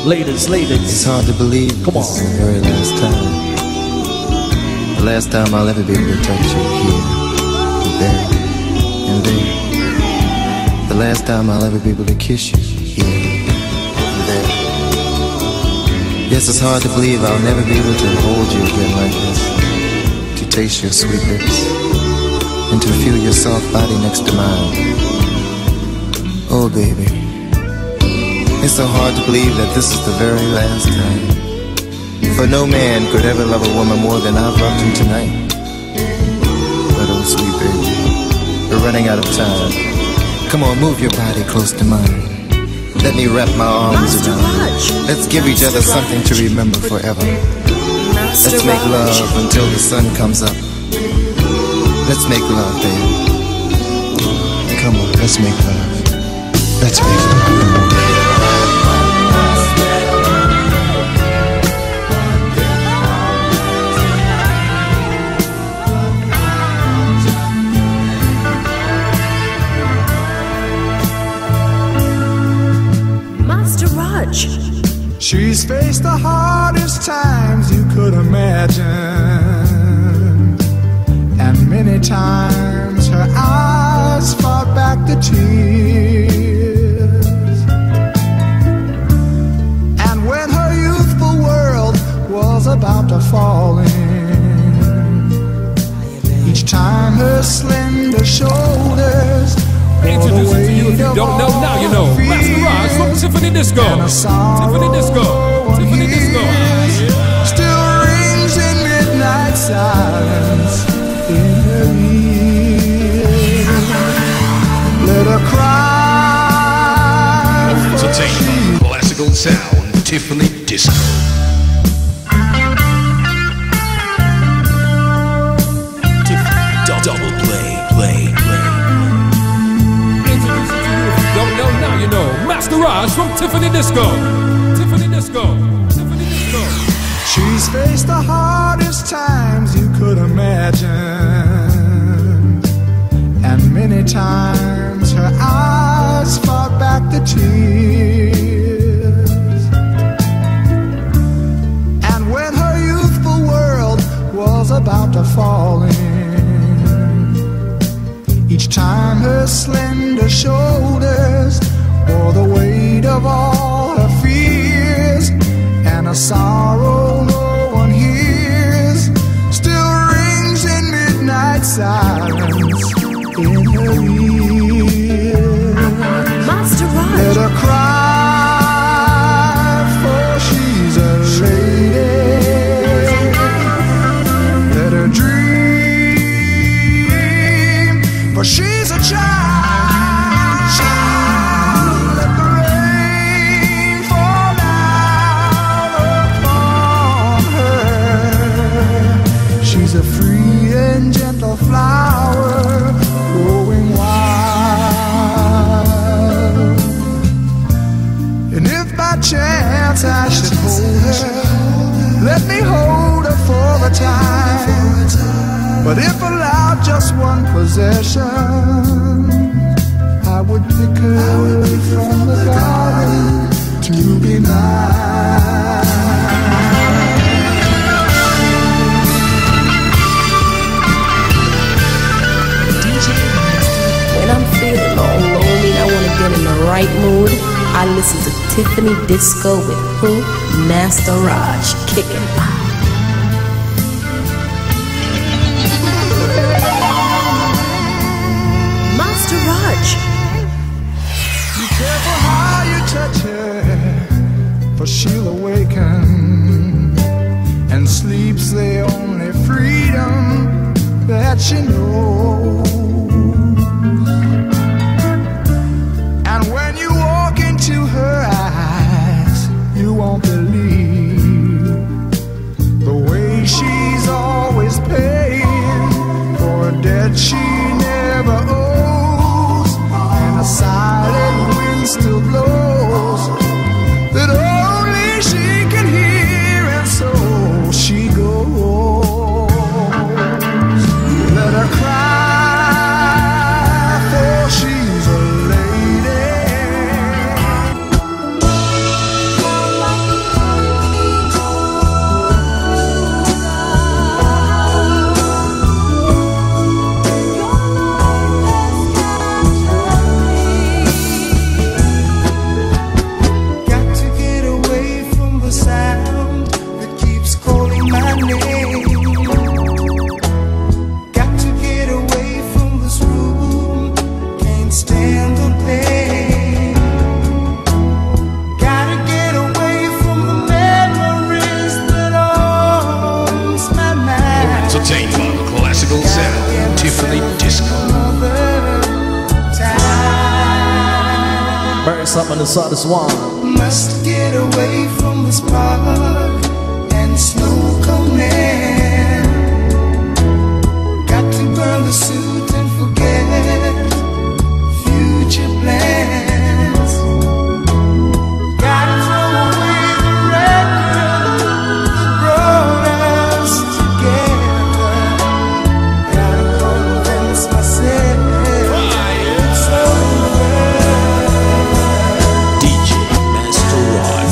Ladies, ladies. It's hard to believe. Come on. This is the very last time. The last time I'll ever be able to touch you here, and there, and there. The last time I'll ever be able to kiss you here, and there. Yes, it's hard to believe I'll never be able to hold you again like this, to taste your sweet lips, and to feel your soft body next to mine. Oh, baby. It's so hard to believe that this is the very last time. For no man could ever love a woman more than I've loved him tonight. But oh sweet baby, we're running out of time. Come on, move your body close to mine. Let me wrap my arms around you. Let's give each other something to remember forever. Let's make love until the sun comes up. Let's make love, baby. Come on, let's make love. Let's make love. Let's make love. Raj. She's faced the hardest times you could imagine, and many times her eyes fought back the tears. And when her youthful world was about to fall in, each time her slender shoulders introducing to you if you don't know, now you know. Master Raj from Tiffany Disco. Tiffany Disco. Tiffany Disco. Yeah. Still rings in midnight silence in her ear. Let her cry. Entertainment, classical sound, Tiffany Disco. Master Raj from Tiffany Disco. Tiffany Disco. Tiffany Disco. She's faced the hardest times you could imagine, and many times her eyes fought back the tears. And when her youthful world was about to fall in, each time her slender shoulders for the weight of all her fears, and a sorrow no one hears still rings in midnight silence in her ear. Master Raj. Let her cry, for she's a lady. Let her dream, for she's a child. A free and gentle flower growing wild. And if by chance I should hold her, let me hold her for a time. But if allowed just one possession, I would pick her from the garden to be mine. Right mood, I listen to Tiffany Disco with who? Master Raj, kicking pop. Master Raj. Be careful how you touch her, for she'll awaken, and sleep's the only freedom that she knows. She never owes, and a silent wind still blows that only she can hear, and so she goes. Let her cry, for she's a Barry Summer inside the swan. Must get away from this park and snow coning. Got to burn the suit and forget future plans. Gotta throw away the record that brought us together. Gotta convince myself. It's over. D J Master Rogj.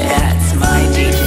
D J. That's my D J.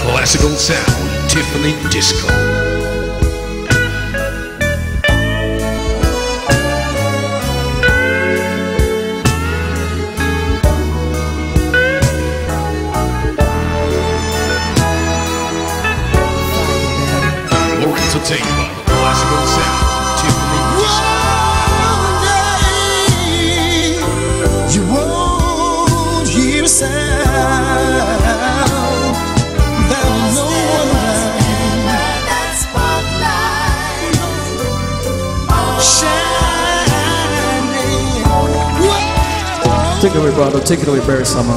Classical sound, Tiffany Disco. Take it away, Brando. Take it away, Barry Summer.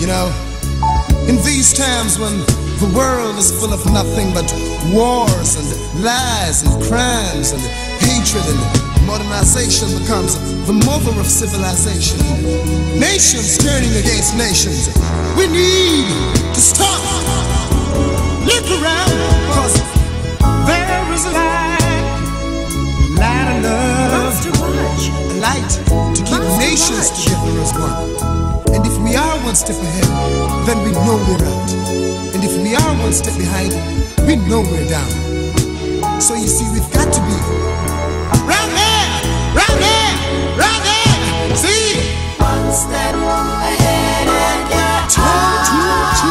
You know, in these times when the world is full of nothing but wars and lies and crimes and hatred, and modernization becomes the mother of civilization, nations turning against nations, we need to stop, look around, because there is light, light of love, a light nations together as one. And if we are one step ahead, then we know we're out. And if we are one step behind, we know we're down. So you see, we've got to be round there, round there, round there. See? One step ahead and you're down. Two, two,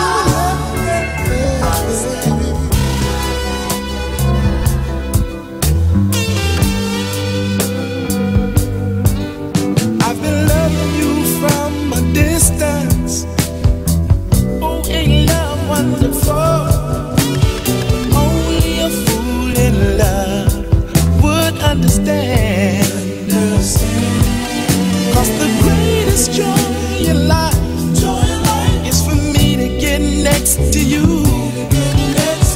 to you,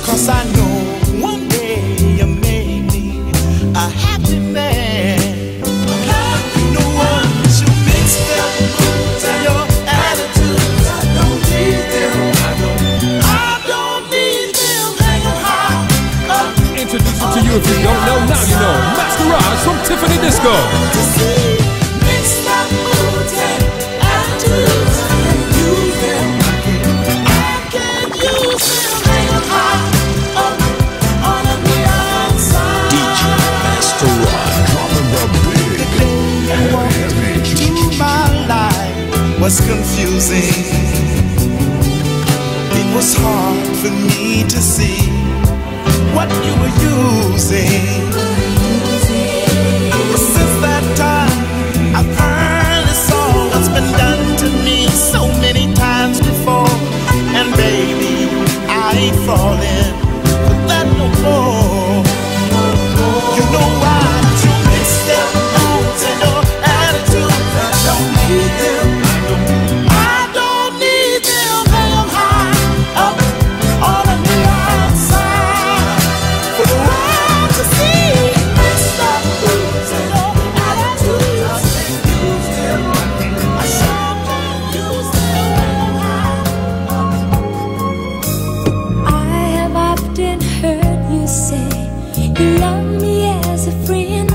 cause I know one day you made me a happy man. You know what? You mixed up your attitudes. I don't need them. I don't. I don't need them. Hanging high up. Introducing to you, if you don't know now, you know. Master Raj from Tiffany Disco. was confusing. It was hard for me to see what you were using. Since that time, I've finally saw what's been done to me so many times before. And baby, I ain't falling for that no more. You know why? You mixed up moods and your attitude. I don't need them. I don't need them. They are high up on the outside for the world to see. Mixed up moods and your attitude. I shouldn't use them. I shouldn't use them. They are high up. I have often heard you say you love me as a friend,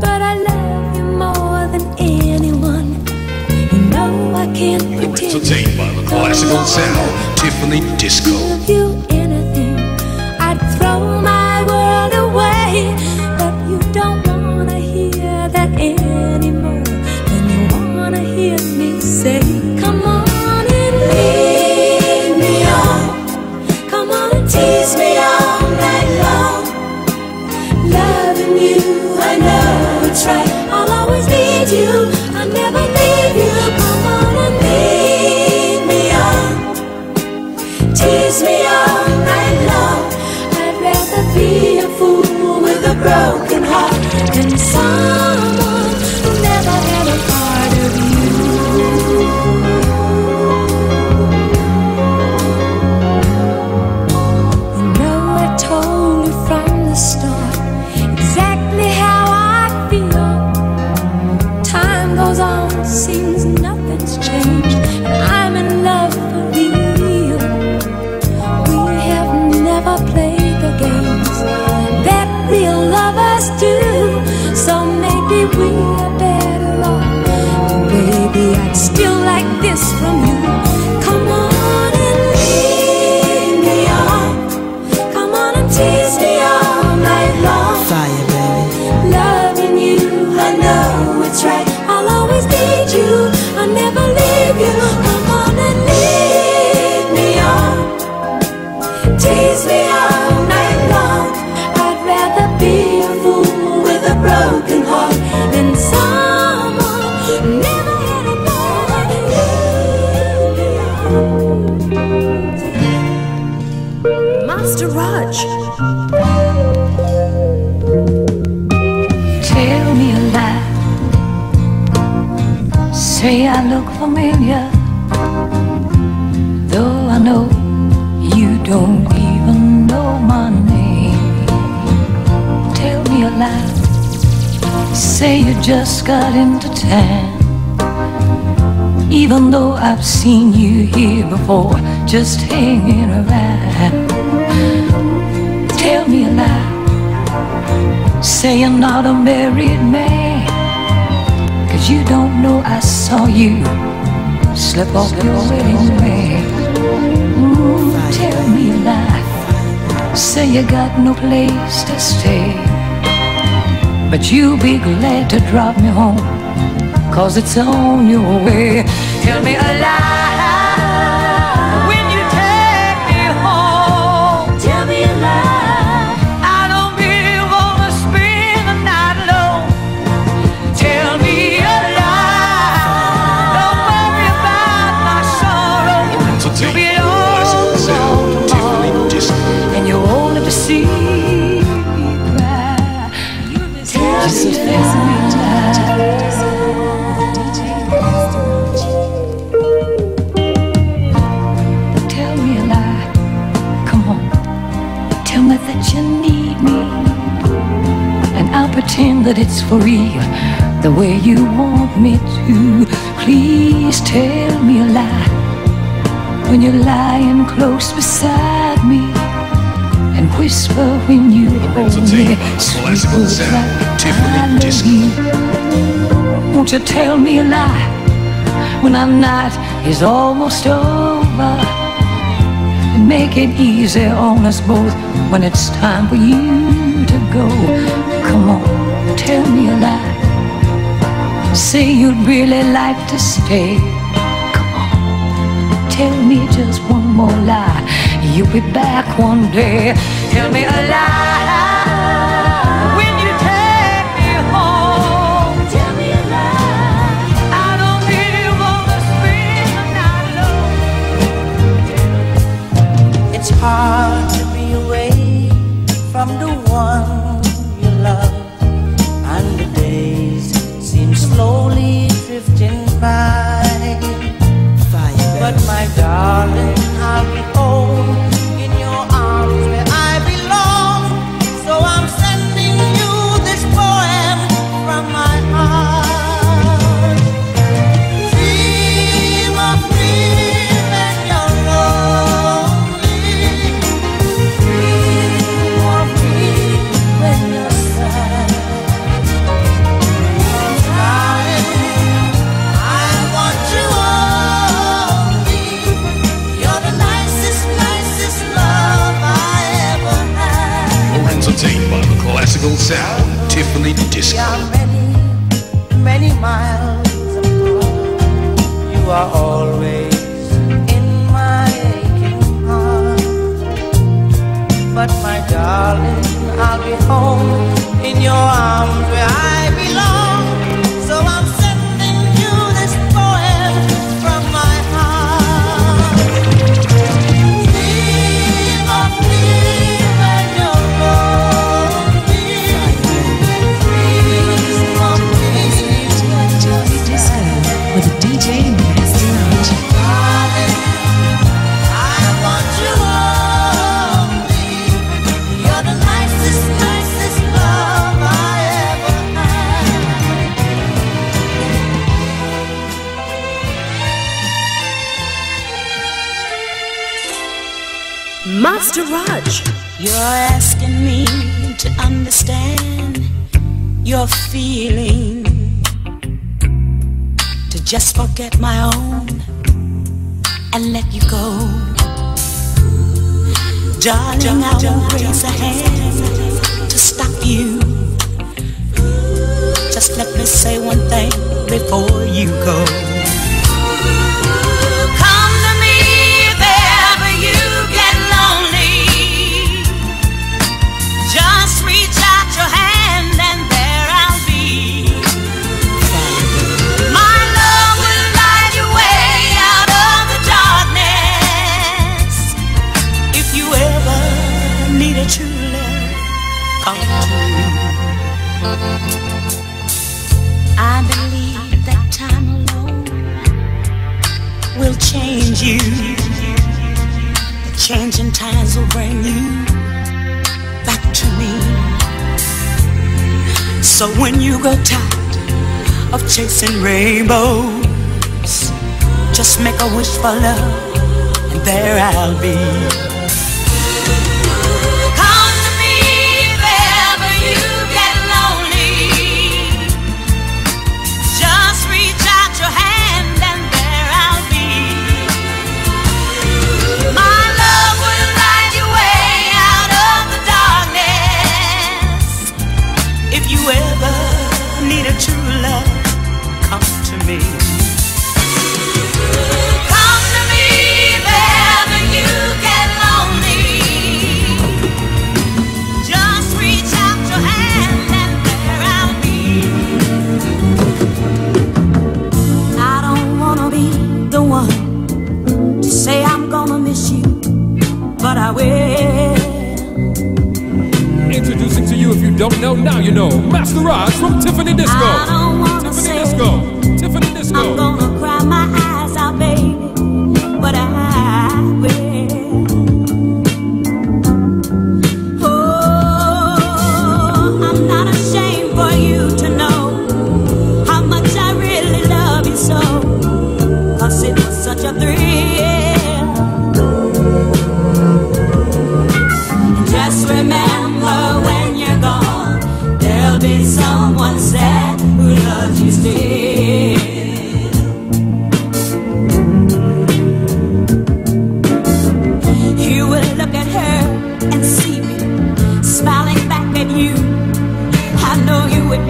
but I love you more than anyone. You know I can't pretend. Entertained by the classical sound, Tiffany Disco. Give you anything, I'd throw my world away, but you don't wanna hear that anymore. And you wanna hear me say, come on and lead me on, come on and tease me all night long. Loving you, I know it's right. I'll always need you, I'll never leave you. Come on and lead me on, tease me all night long. I'd rather be a fool with a broken heart than someone who never had a part of you. You know I told you from the start on, seems nothing's changed. And I'm in love for real. We have never played the games that real lovers do, so maybe we are better off. Baby, I'd still like this from you. Come on and lead me on, come on and tease me all night long. Fire, baby. Loving you, I know it's right. You, I'll never leave you. Come on and lead me on, tease me all night long. I'd rather be a fool with a broken heart than someone who never had a part of you. Master Raj. Tell me a lie, say I look familiar, though I know you don't even know my name. Tell me a lie, say you just got into town, even though I've seen you here before, just hanging around. Tell me a lie, say you're not a married man, you don't know I saw you slip off slip your wedding ring. Mm, tell me a lie, say you got no place to stay, but you'll be glad to drop me home, cause it's on your way. Tell me a lie when you take me home. Tell me a lie, that it's for real, the way you want me to. Please tell me a lie when you're lying close beside me, and whisper when you hold me, sweet words like I love you. Won't you tell me a lie when our night is almost over, and make it easy on us both when it's time for you to go. Come on, tell me a lie, Say you'd really like to stay. Come on, tell me just one more lie. You'll be back one day. Tell me a lie when you take me home. Tell me a lie. I don't really want to spend the night alone. It's hard to be away from the one. Slowly drifting by, fire, but my darling, I'll be home in your arms where I belong. So I'm sending you this poem from my heart. Dream of me when you're lonely. Dream of me when you're sad. Classical sound, Tiffany Disco. We are many, many miles apart. You are always in my aching heart. But my darling, I'll be home in your arms where I belong. So I'm sending you this poem from my heart. Dream of me when you're gone. Master Raj, you're asking me to understand your feeling, to just forget my own and let you go. Darling, I won't raise a hand to stop you. Just let me say one thing before you go. I believe that time alone will change you. The changing times will bring you back to me. So when you grow tired of chasing rainbows, just make a wish for love and there I'll be. Introducing to you, if you don't know, now you know, Master Raj from Tiffany Disco. I don't wanna Tiffany Disco. Tiffany Disco. I'm gonna cry my eyes out, baby, but I will. Oh, I'm not ashamed for you to know how much I really love you so, 'cause it was such a thrill. Remember when you're gone, there'll be someone sad who loves you still. You will look at her and see me smiling back at you. I know you will.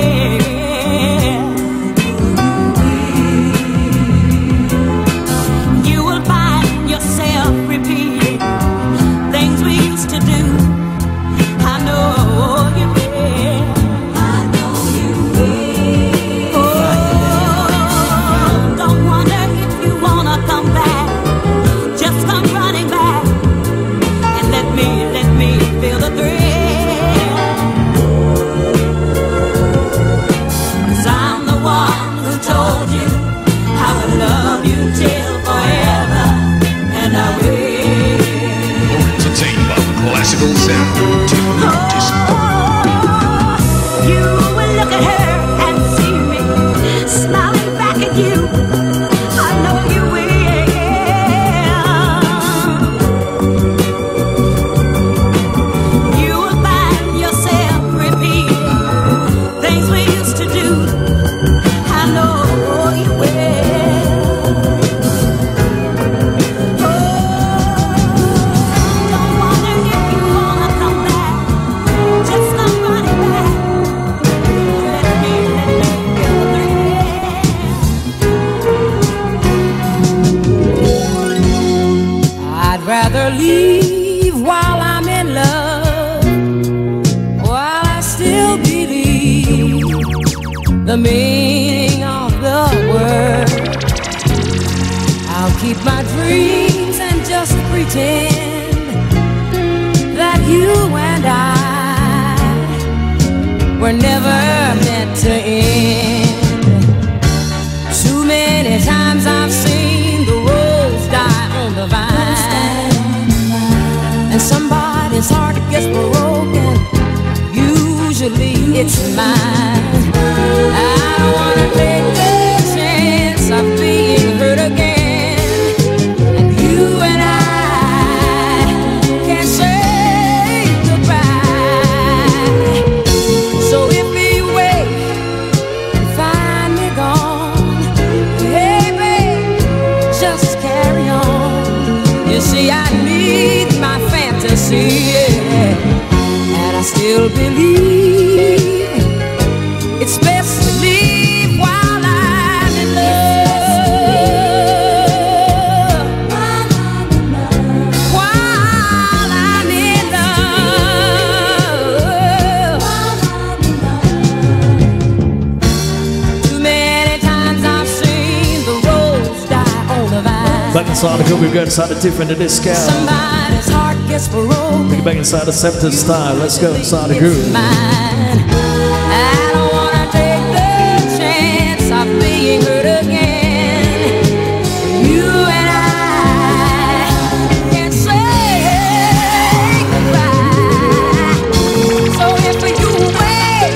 the meaning of the word. I'll keep my dreams and just pretend that you and I were never meant to end. Too many times I've seen the rose die on the vine, and somebody's heart gets broken. Usually it's mine. I don't wanna take the chance of being hurt again. And you and I can't say goodbye. So if you wait and find me gone, hey babe, just carry on. You see, I need my fantasy, yeah. And I still believe it's best to leave while I'm in love. While I'm in love. Too many times I've seen the rose die on the vine. Back inside the club, we've got inside the Tiffany Disco. Somebody's heart gets broken. We're back inside the Scepter style. Let's go inside the groove. Being hurt again, you and I can't say goodbye. So if you wait,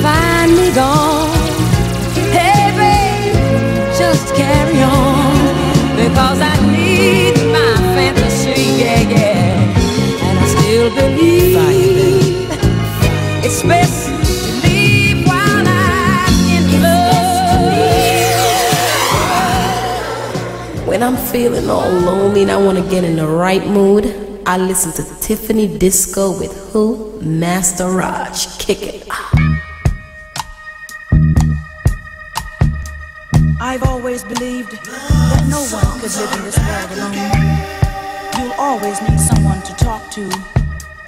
find me gone, hey babe, just carry on, because I need my fantasy, yeah, yeah, and I still believe it's best. When I'm feeling all lonely and I want to get in the right mood, I listen to Tiffany Disco with who? Master Raj. Kick it. I've always believed that no one could live in this world alone. You'll always need someone to talk to,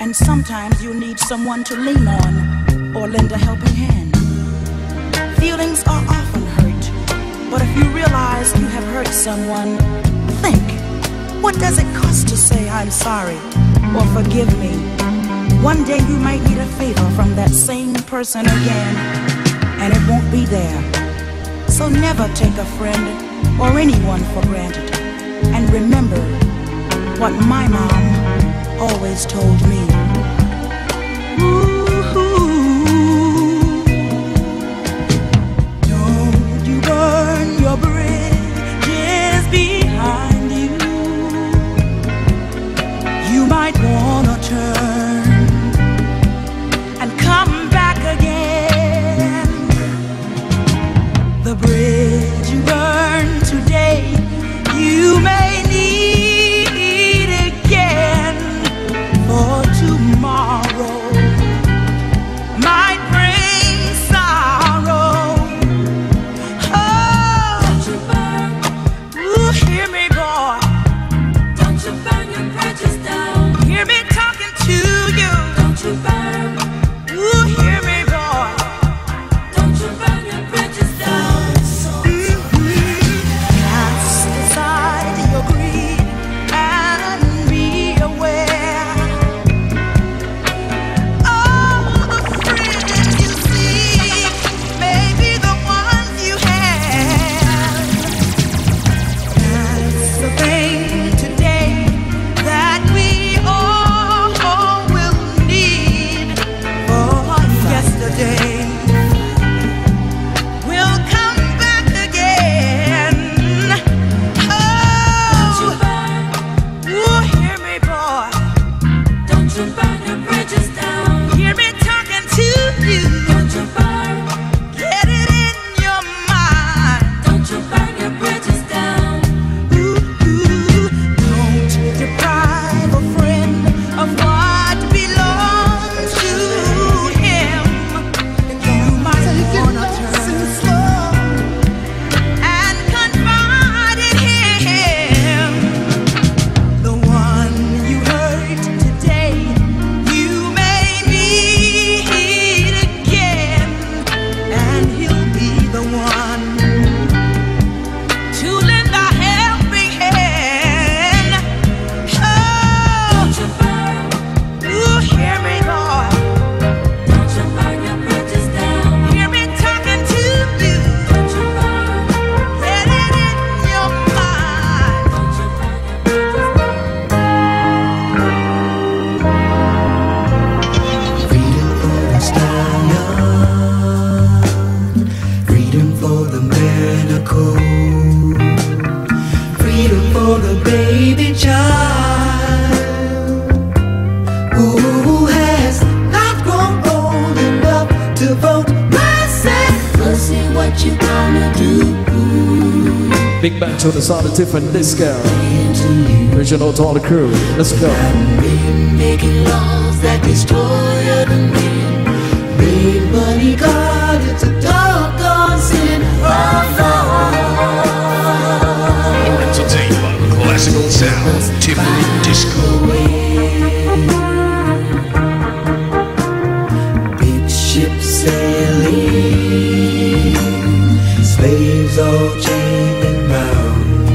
and sometimes you'll need someone to lean on or lend a helping hand. Feelings are often hurt, but if you realize you have hurt someone, think, what does it cost to say I'm sorry or forgive me? One day you might need a favor from that same person again, and it won't be there. So never take a friend or anyone for granted. And remember what my mom always told me. Ooh, don't you burn your bridge behind you. You might wanna turn and come back again. The bridge you burned today, you may need again for tomorrow. Big bang to the sound of Tiffany Disco. Original to all the crew. Let's go. I've been making laws that destroy other men. Made money God, it's a doggone sin. Entertained by the classical sound, Tiffany Disco. Big ship sailing, slaves all chained and bound,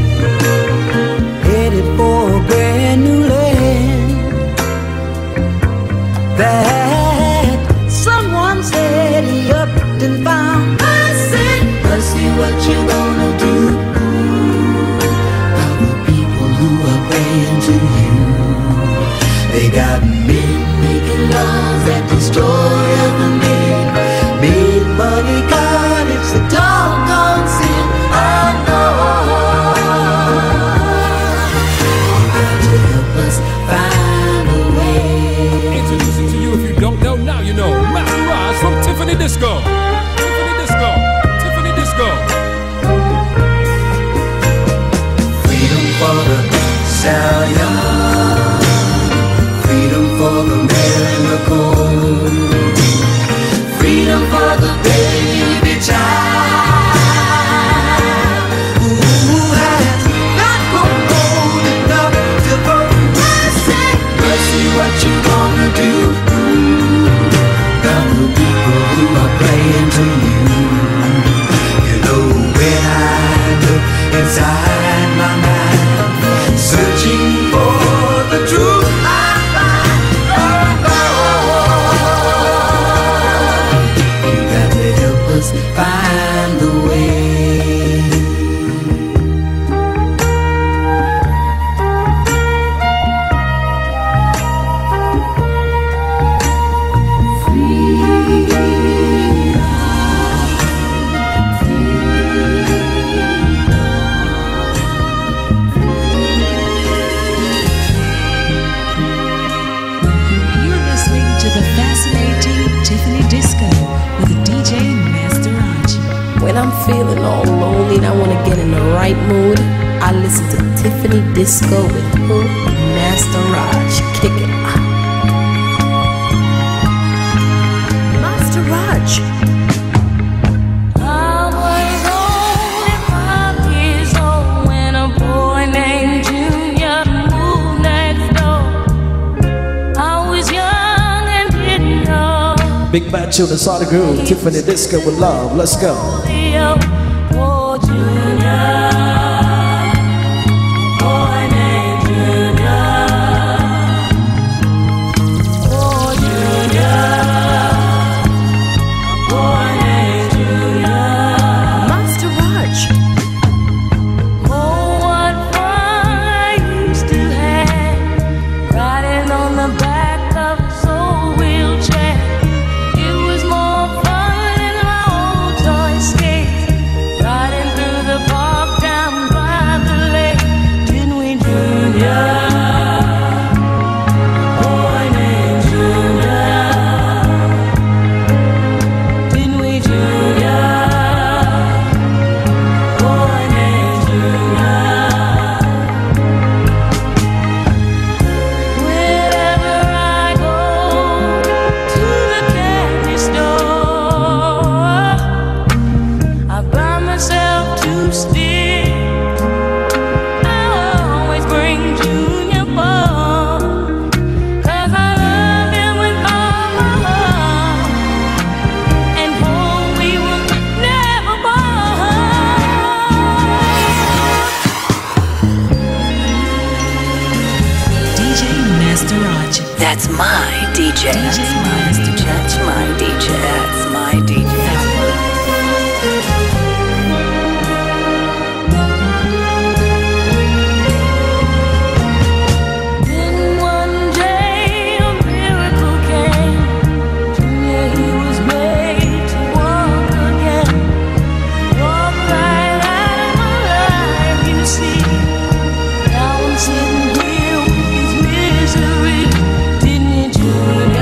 headed for a brand new land that someone said he upped and found. I said, Percy, what you gonna do about the people who are paying to you? They got men making laws that destroy other men. Made money, God, it's a doggone sin. I know. Introducing to you, if you don't know, now you know. Master Raj from Tiffany Disco. Tiffany Disco. Tiffany Disco. Freedom for the stallion. Freedom for the man in the cold. Freedom for the baby child who has not grown old enough to vote. I said, Percy, what you gonna do? About the people who are playing to you. You know, when I look inside my mind, searching for the truth, I find a oh, you got to help us find the way. Feeling all lonely and I want to get in the right mood, I listen to Tiffany Disco with who? Master Raj. Kick it. Master Raj. Big band to the solid groove, Tiffany Disco with love. Let's go. Master Raj. Oh, what fun I used to have, riding on the back of his old wheelchair. That's my D J. That's my D J. That's my D J. That's my D J. Then one day a miracle came. Junior, he was made to walk again. Walk right out of my life, you see. Now I'm sitting here with his misery. Didn't you know?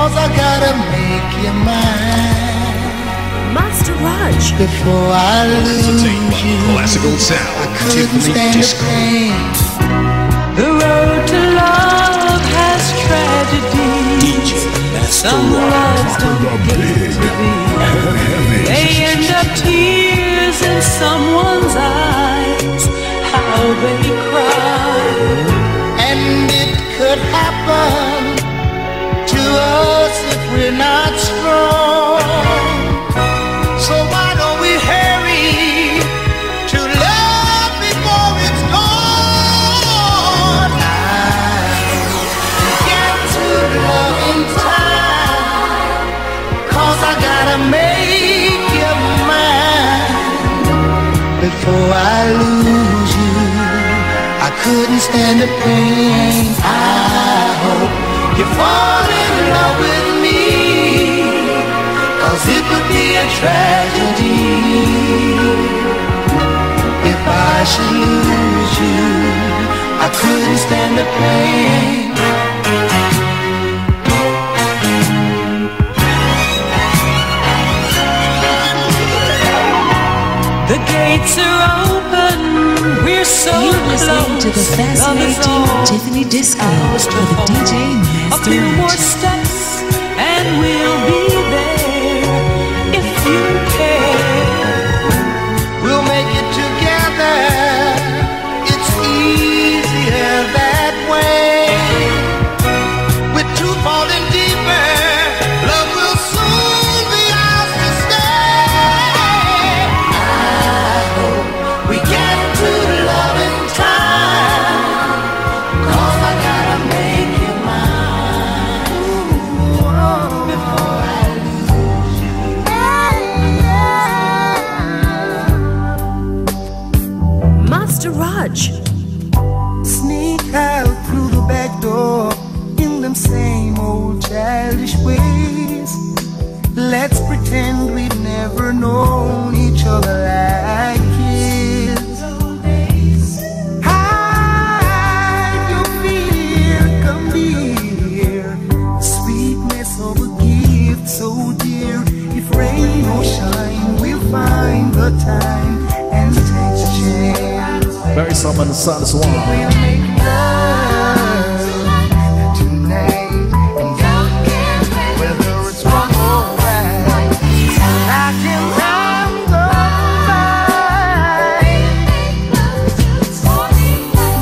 'Cause I gotta make you mine, Master Raj. Before I lose you, classical sound, I couldn't stand the pain. The road to love has tragedies. Some loves don't get to be. They end up tears in someone's eyes. How they cry. And it could happen to us if we're not strong. So why don't we hurry to love before it's gone? I get to love in time, 'cause I gotta make you mine. Before I lose you, I couldn't stand the pain. I hope you fall in love with me, 'cause it would be a tragedy if I should lose you. I couldn't stand the pain. The gates are open, we're so close. You're listening to the fascinating Tiffany Disco with D J Master Rogj. A few more steps and we'll be there if you care. We'll make it together, it's easier that way. We're two falling deeper, love will soon be ours to stay. I hope we get to love in time, 'cause I gotta make you mine before I lose you. Master Raj. Sneak out through the back door in them same old childish ways. Let's pretend we've never known each other like kids. Hide your fear, come near. Sweetness of a gift so dear. If rain or shine, we'll find the time and take the chance. Barry Summer and the Sun is We'll one. make love tonight, and don't care whether it's wrong or right. Back in time gone by,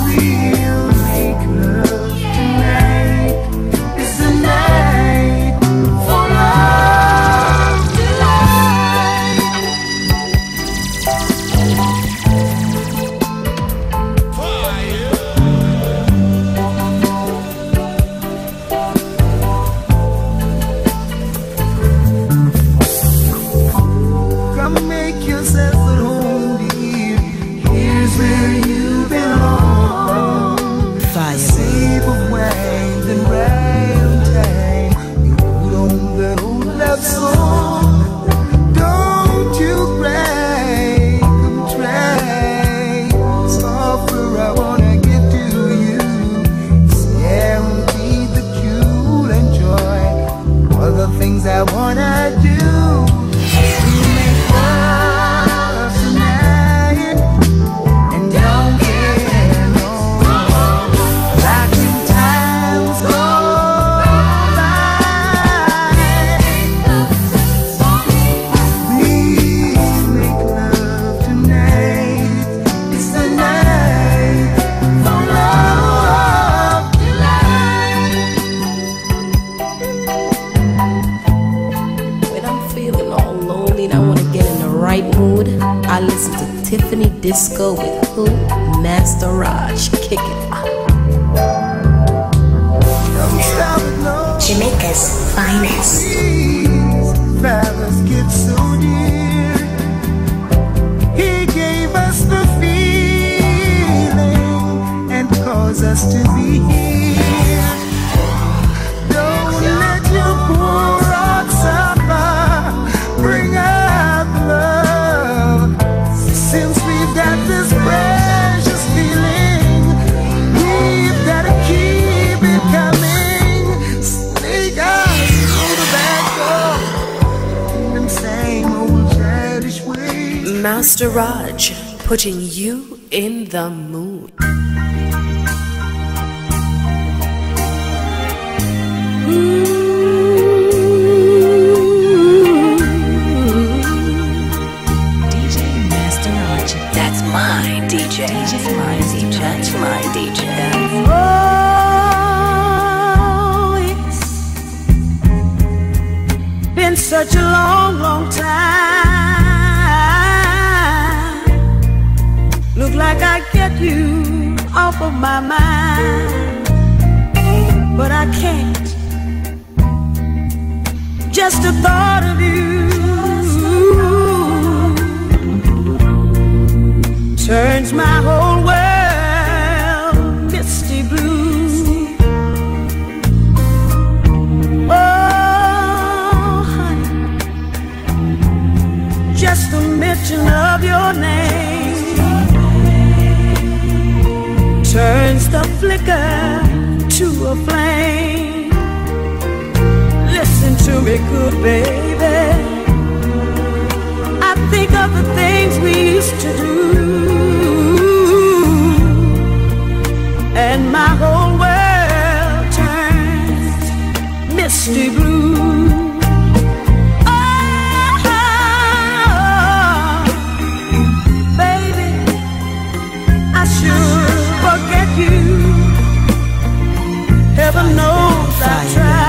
we'll make love tonight. It's the night for love to light. Come make yourself at home, dear. Here's where you belong. Fire. Savour wine and ragtime. You put on that old love song. Don't you cry, come try. Softer, I wanna get to you. Guarantee the cure and joy. All the things I wanna do. When I'm feeling all lonely and I want to get in the right mood, I listen to Tiffany Disco with who? Master Raj. Kick it. Don't stop it, no. Jamaica's finest. These fellas get so dear. He gave us the feeling and caused us to be here. Don't let your poor heart suffer. Bring up love. Since we've got this precious feeling, we've gotta keep it coming. Sneak us. Master Raj, putting you in the mood. D J Master Raj, that's my D J. D J, my D J, that's my D J. Oh, it's been such a long, long time. Look like I get you off of my mind, but I can't. Just the thought of you turns my whole world misty blue. Oh, honey, just the mention of your name turns the flicker to a flame. To me, good baby, I think of the things we used to do, and my whole world turns misty blue. Oh, baby, I should forget you. Heaven knows I tried.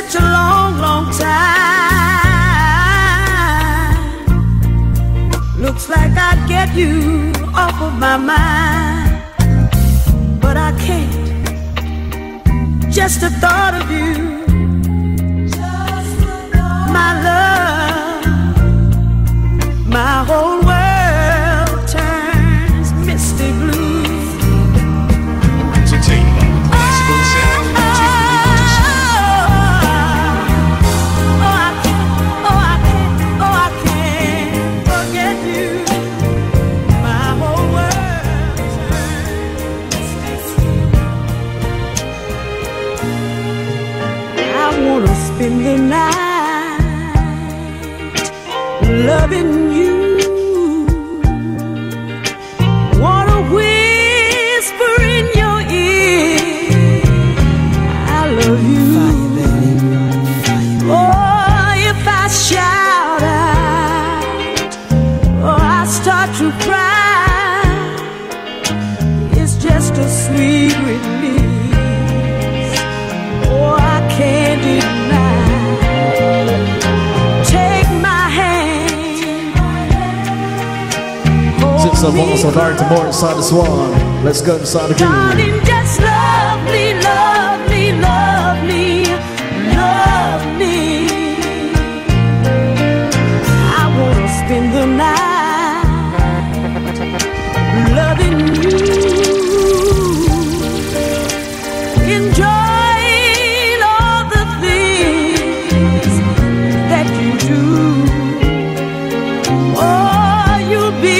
Such a long, long time. Looks like I get you off of my mind, but I can't. Just the thought of you, my love, my whole world turns misty blue. Entertainment, classical sound. In the night, loving you, wanna whisper in your ear, I love you. Oh, if I shout out, or oh, I start to cry, it's just a sweet release. Oh, I can't deny. Some almost on fire tomorrow inside the swan. Let's go inside the groove. Darling, just love me, love me, love me, love me. I wanna spend the night loving you, enjoying all the things that you do. Oh, you'll be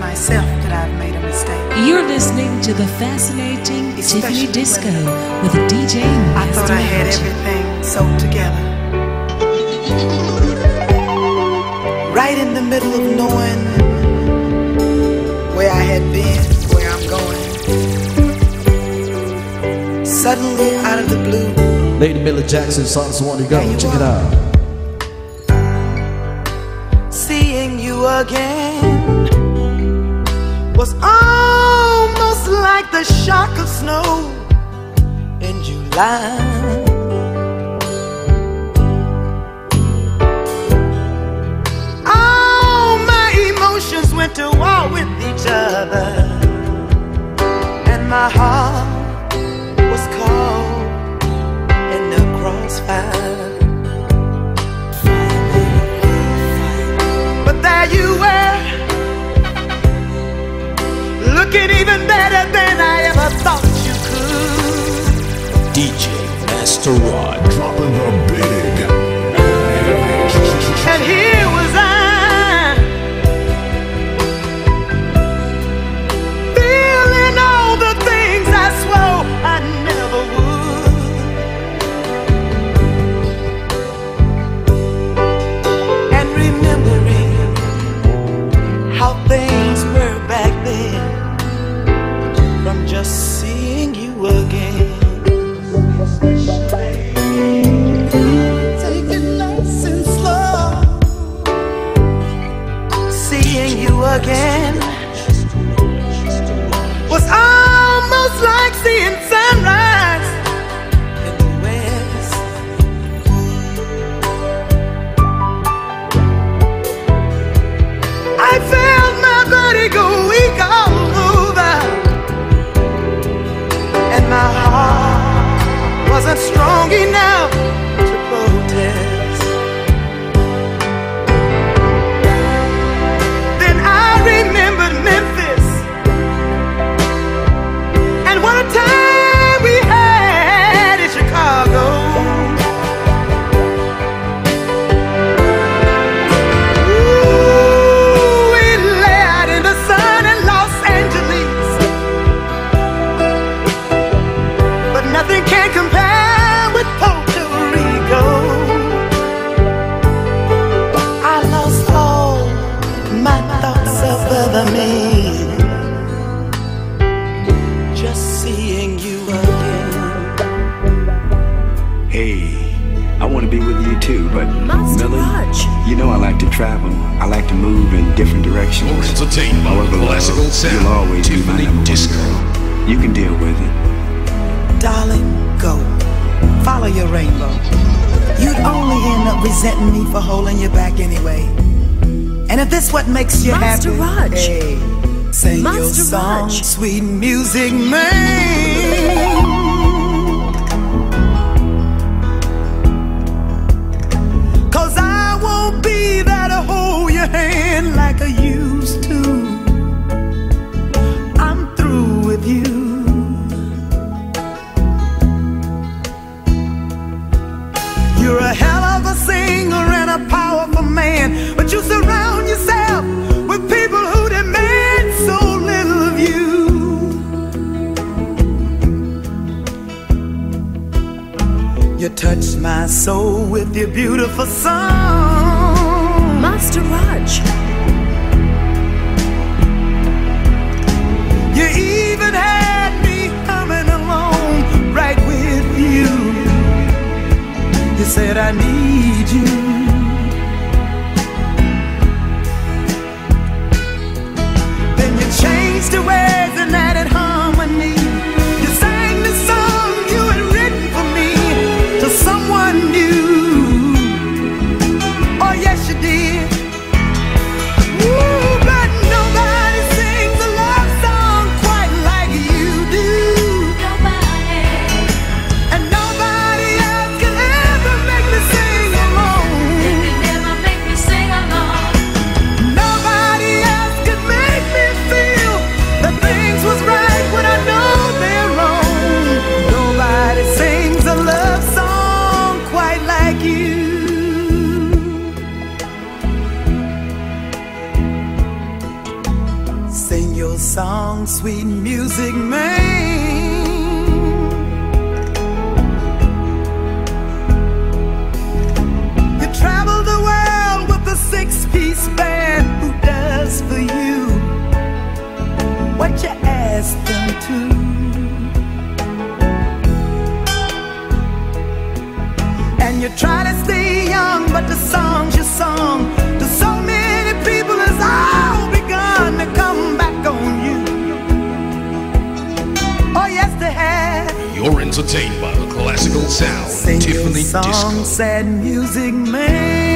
myself that I've made a mistake. You're listening to the fascinating it's Tiffany Disco women. With D J Master Raj. I thought I had everything sold together. Right in the middle of knowing where I had been, where I'm going. Suddenly, out of the blue. Lady Miller Jackson, songs want to go. Check it out. Seeing you again was almost like the shock of snow in July. All my emotions went to war with each other, and my heart was cold in the crossfire. But there you were, looking even better than I ever thought you could. D J Master Rod dropping the big. And here was I, feeling all the things I swore I never would, and remembering how things were back then. From just seeing you again, taking loss in slow. Seeing you again was almost like seeing sunrise in the west. I felt my body go weak all over, and my heart wasn't strong enough to protest. Then I remembered Memphis and what a time we had in Chicago. Ooh, we lay out in the sun in Los Angeles. Nothing can compare with Puerto Rico. I lost all my thoughts of other men, just seeing you again. Hey, I want to be with you too, but Master Raj, you know I like to travel. I like to move in different directions. More entertainment, however, classical sound. You'll always be my number one girl. You can deal with it. Darling, go. Follow your rainbow. You'd only end up resenting me for holding you back anyway. And if this what makes you Master happy, Raj. Hey, sing Master your song, Raj. Sweet music, man. Cause I won't be there to hold your hand like I used to. I'm through with you. You're a hell of a singer and a powerful man, but you surround yourself with people who demand so little of you. You touch my soul with your beautiful song, Master Raj. You even had me humming along right with you. You said I need you. Then you changed your ways and added harmony. You sang the song you had written for me to someone new. your song, sweet music, man. You travel the world with a six-piece band who does for you what you ask them to. And you try to stay young, but the songs you sung to so many people is all begun to come back on you. Oh yes, they have. You're entertained by the classical sound. Sing Tiffany your song, Disco. Sad music, man.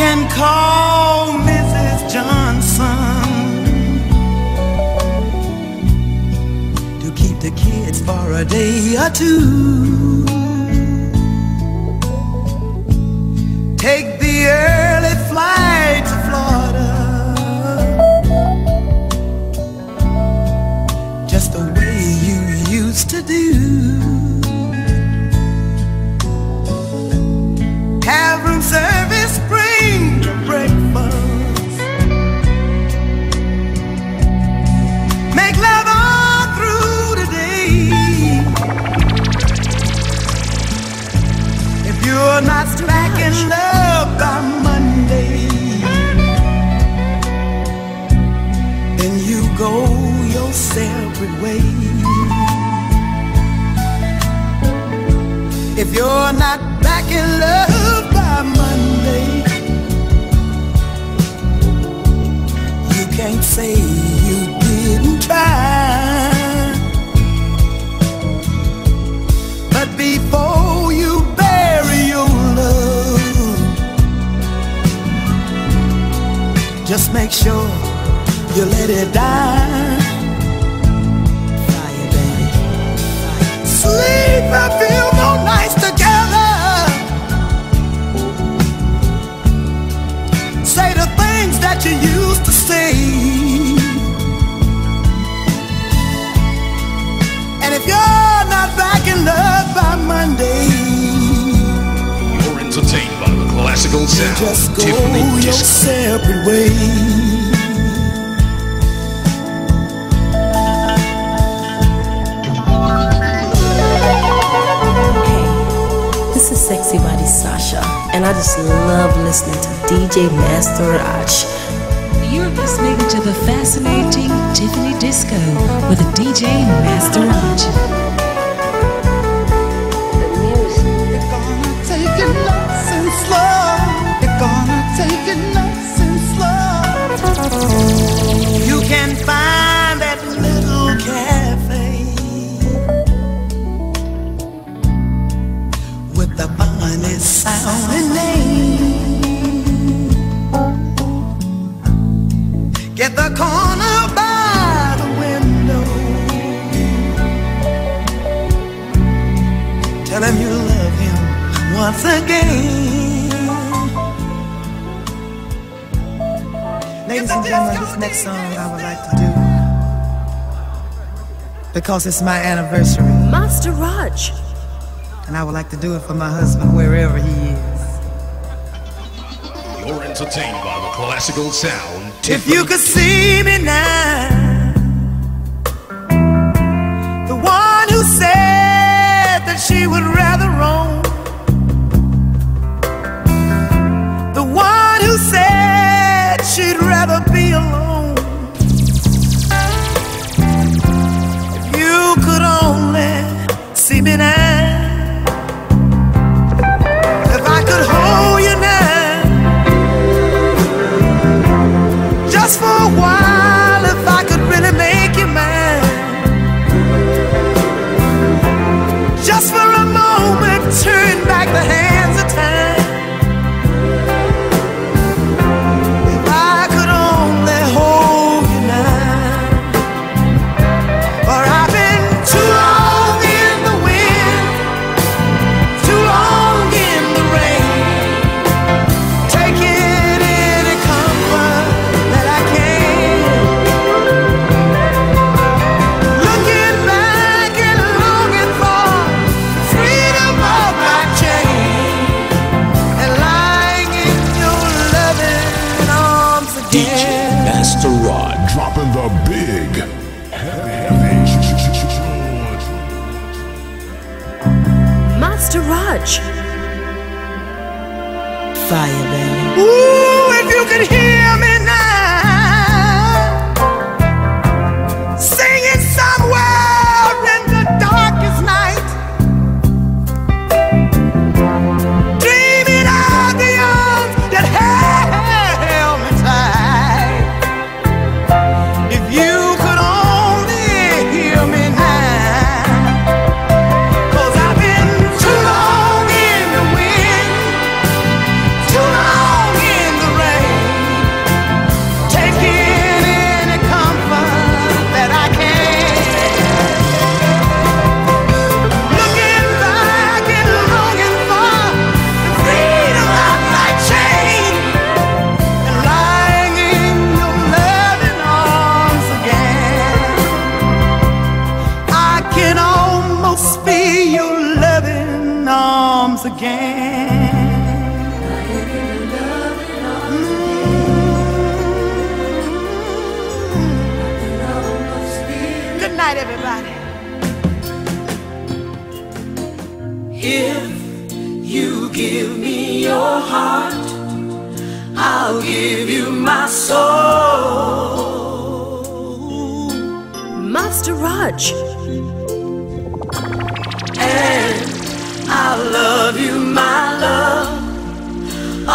Can call Missus Johnson to keep the kids for a day or two. Take the early flight to Florida, just the way you used to do. Have room service breakfast, make love all through the day. If you're not back in love by Monday, then you go your separate way. If you're not back in love by Monday, can't say you didn't try. But before you bury your love, just make sure you let it die. Fire, baby. Sleep a few more nights together. Say the things that you used to say. And if you're not back in love by Monday, you're entertained by the classical sound. Just go your separate way. This is Sexy Body Sasha, and I just love listening to D J Master Raj. You're listening to the fascinating Tiffany Disco with a D J Master Raj. Sound name. Get the corner by the window. Tell him you love him once again. Ladies and gentlemen, this next song I would like to do because it's my anniversary. Master Raj. And I would like to do it for my husband wherever he is. You're entertained by the classical sound. If you could see me now, the one who said that she would rather roam, the one who said she'd rather be alone. If you could only see me now, just for a while, if I could really make you mine. Master Rod dropping the big heavy Master Raj. Fire, baby. Ooh, if you could hear me now, singing somewhere in the darkest night, dreaming of the arms that held me tight. If you could only hear me now, 'cause I've been too long in the wind, too long in the rain, taking any comfort that I can. Looking back and longing for the freedom of my chain, and lying in your loving arms again. I can almost feel your loving arms again. Good night, everybody. If you give me your heart, I'll give you my soul. Master Raj. And I'll love you, my love,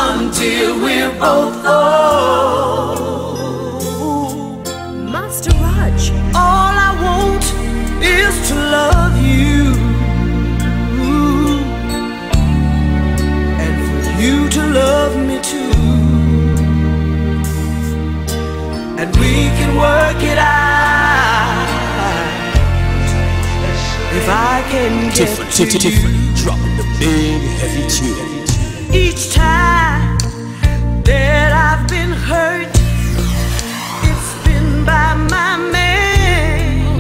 until we're both old. Master Raj. All I want is to love you, and for you to love me too, and we can work it out. If I can get Tiff- Tiff- to you Tiffany dropping the big heavy tune. each time that I've been hurt, it's been by my man.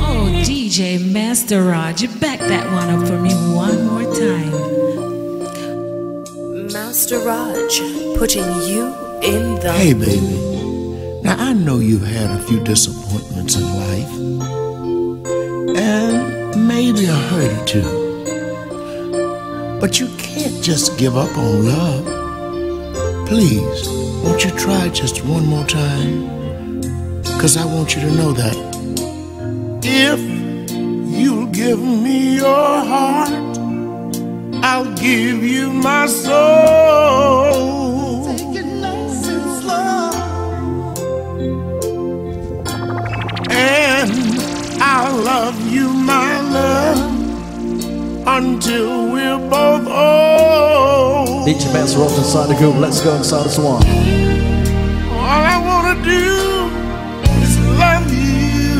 Oh, D J Master Raj, back that one up for me one more time. Master Raj, putting you in the... Hey, baby. Now, I know you've had a few disappointments in life, and maybe a hurt or two. But you can't just give up on love. Please, won't you try just one more time? 'Cause I want you to know that if you'll give me your heart, I'll give you my soul. Take it nice and slow. And I'll love you, my love, until we're both old. D J Master Rogj inside the group. Let's go inside the salon. All I want to do is love you,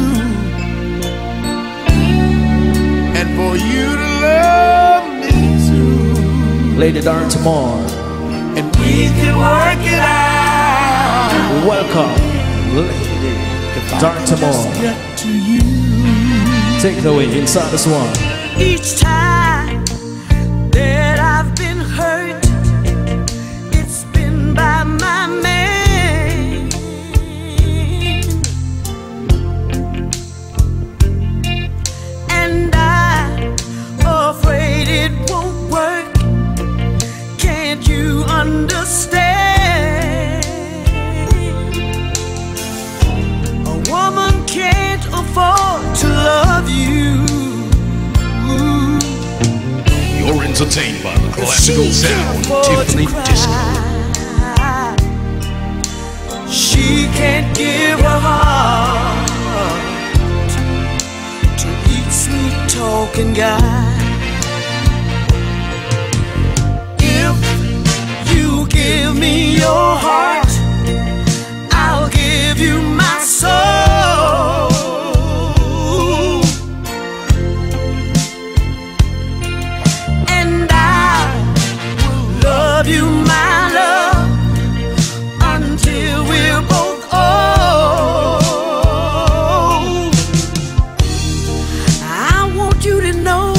and for you to love me too. Lady Darn Tamar. And we can work it out. Welcome, Lady Darn Tamar. Take it away inside the salon. Each time that I've been hurt, it's been by my man. And I'm afraid it won't work. Can't you understand? A woman can't afford to love you. You're entertained by the classical sound, Tiffany Disco. She can't give her heart to each sweet talking guy. If you give me your heart, I'll give you my soul. You, my love, until we're both old. I want you to know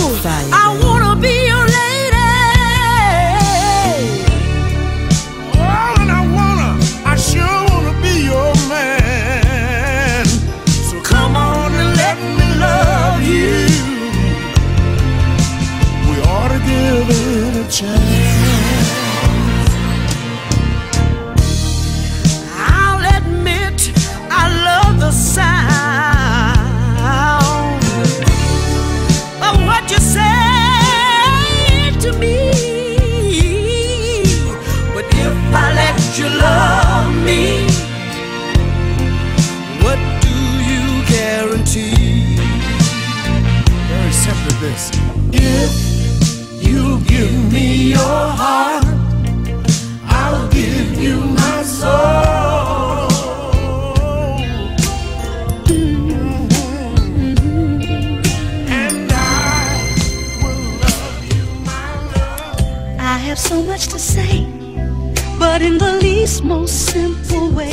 most simple way.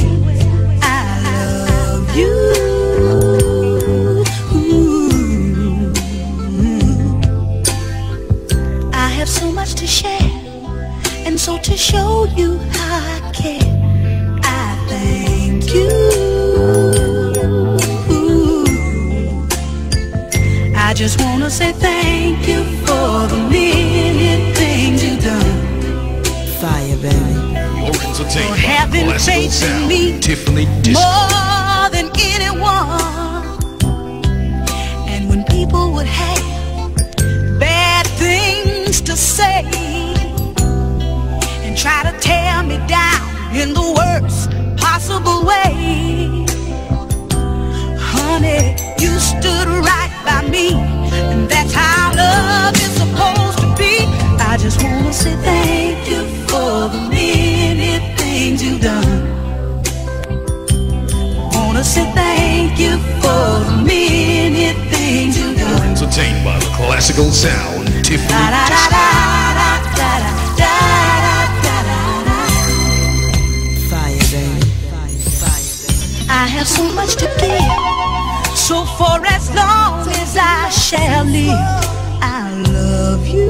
I love you. Ooh. I have so much to share, and so to show you how I care, I thank you. Ooh. I just want to say thank you for the million things you've done. Fire, baby. For having faith in me, Tiffany Disco, more than anyone. And when people would have bad things to say and try to tear me down in the worst possible way, honey, you stood right by me, and that's how love is supposed to be. I just want to say thank you for the minute things you've done. Wanna say thank you for the many things you've done. Entertained by the classical sound, Tiffany Disco. I have so much to give, so for as long as I shall live, I love you.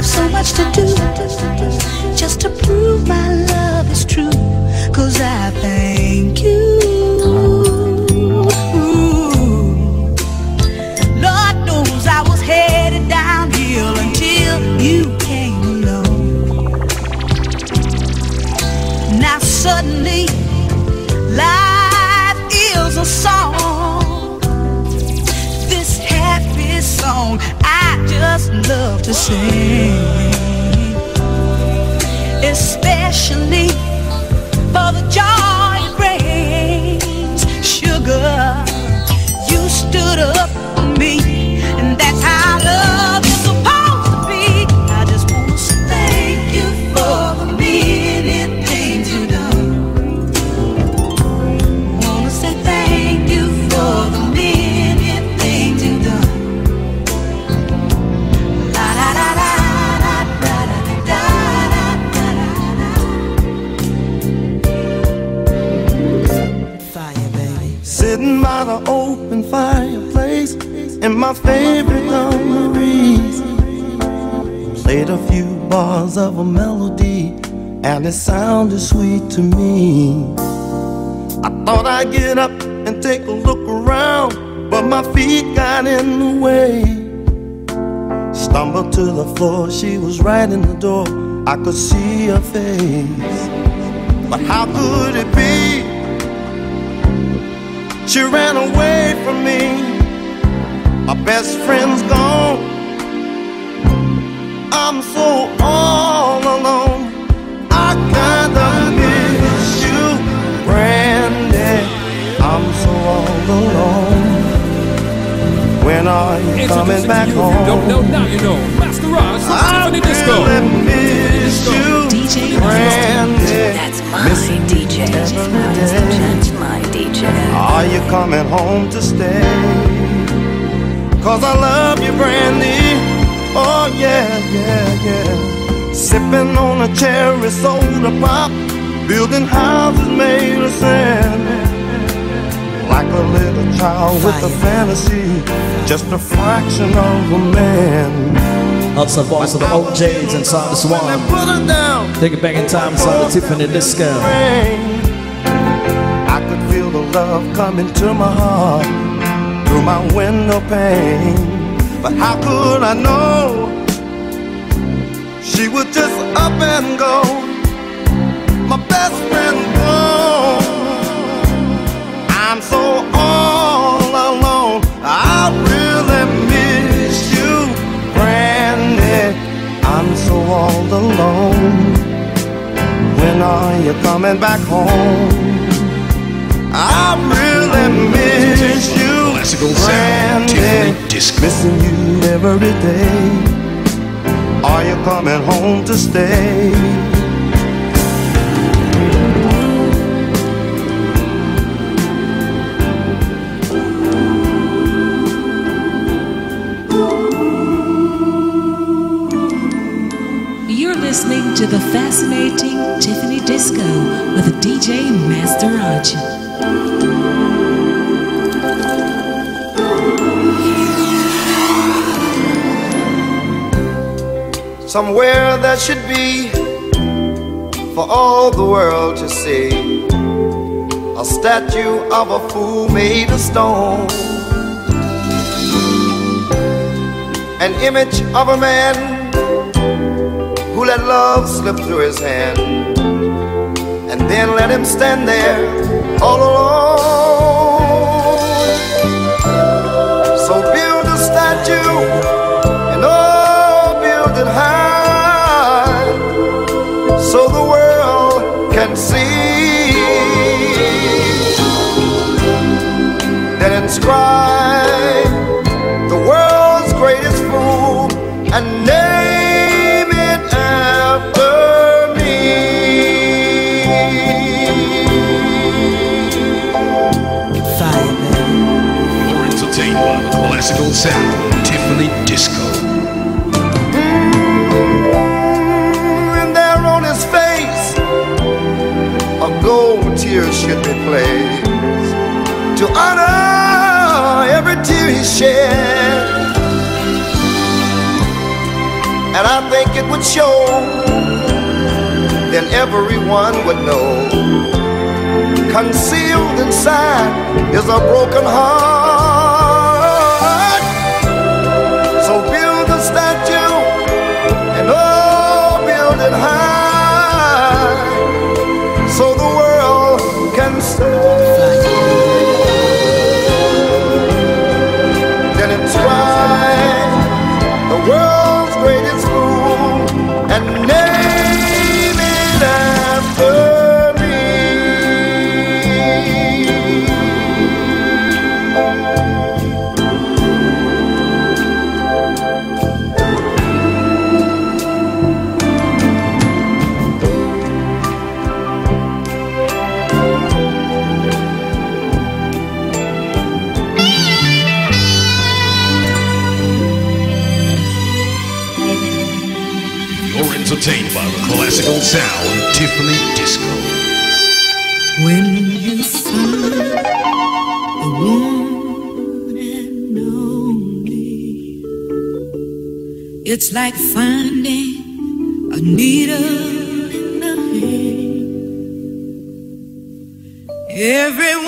So much to do, just to prove my love is true, cause I thank you. Lord knows I was headed downhill until you came along. Now suddenly life is a song. This happy song I just love to sing, especially for the joy it brings. Sugar, you stood up for me, and that's how love is supposed to be. I just want to say thank you for the many things you've done. I want to say thank you for the many things you've done. Sitting by the open fireplace in my favorite memories, played a few bars of a melody, and it sounded sweet to me. I thought I'd get up and take a look around, but my feet got in the way. Stumbled to the floor, she was right in the door, I could see her face. But how could it be? She ran away from me. My best friend's gone, I'm so all alone. I kinda miss you, Brandy, I'm so all alone. When are you coming back home? You don't know, now you know. Master Raj, Tiffany Disco. I really miss you, Brandy. That's my D J. That's my D J. Are you coming home to stay? Cause I love you, Brandy. Oh yeah, yeah, yeah. Sipping on a cherry soda pop, building houses made of sand, like a little child with a fantasy, just a fraction of a man. That's the voice of the old Jades inside the Swan. Take it back in time inside the Tiffany Disco. I could feel the love coming to my heart through my window pane. But how could I know she would just up and go? My best friend gone, I'm so all alone. I really miss you, Brandy, I'm so all alone. When are you coming back home? I really miss you, Brandy, missing you every day. Are you coming home to stay? Ooh. Ooh. You're listening to the fascinating Tiffany Disco with D J Master Raj. Somewhere that should be for all the world to see, a statue of a fool made of stone, an image of a man who let love slip through his hand and then let him stand there all alone. So build a statue so the world can see, then inscribe the world's greatest fool and name it after me. Fireman. More entertainment, classical sound, Tiffany Disco. Gold tears should be placed to honor every tear he shed, and I think it would show, then everyone would know, concealed inside is a broken heart. So build a statue and oh, build it high, so the world can see, then inscribe the world's greatest fool and name it after entertained by the classical sound, Tiffany Disco. When you find the one and only, it's like finding a needle in the hay. Every one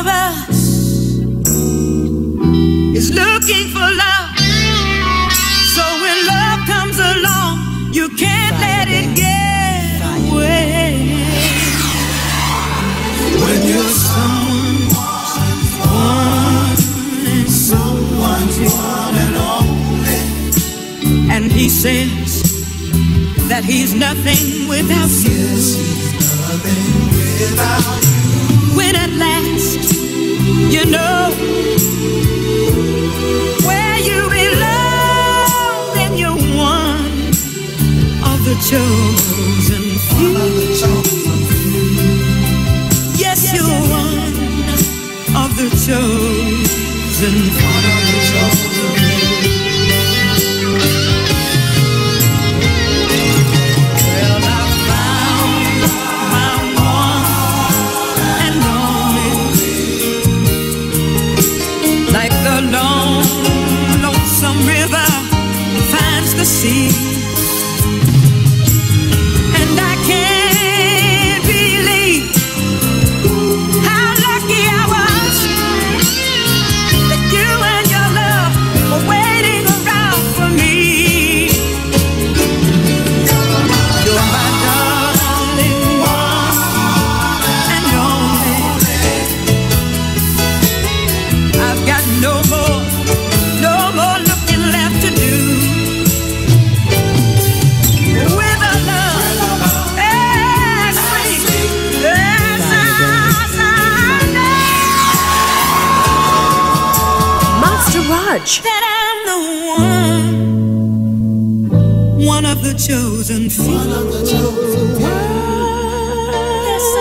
of us is looking for love. You can't let it get away. When you're someone, and someone's one and only, and he says that he's nothing without you, when at last you know where you belong, then you're one the chosen few. Yes, yes, you're yes, one yes. of the chosen few. Well, I found my one and only, like the long, lonesome river finds the sea. That I'm the one, one of the chosen few. One of the chosen few. Yes, I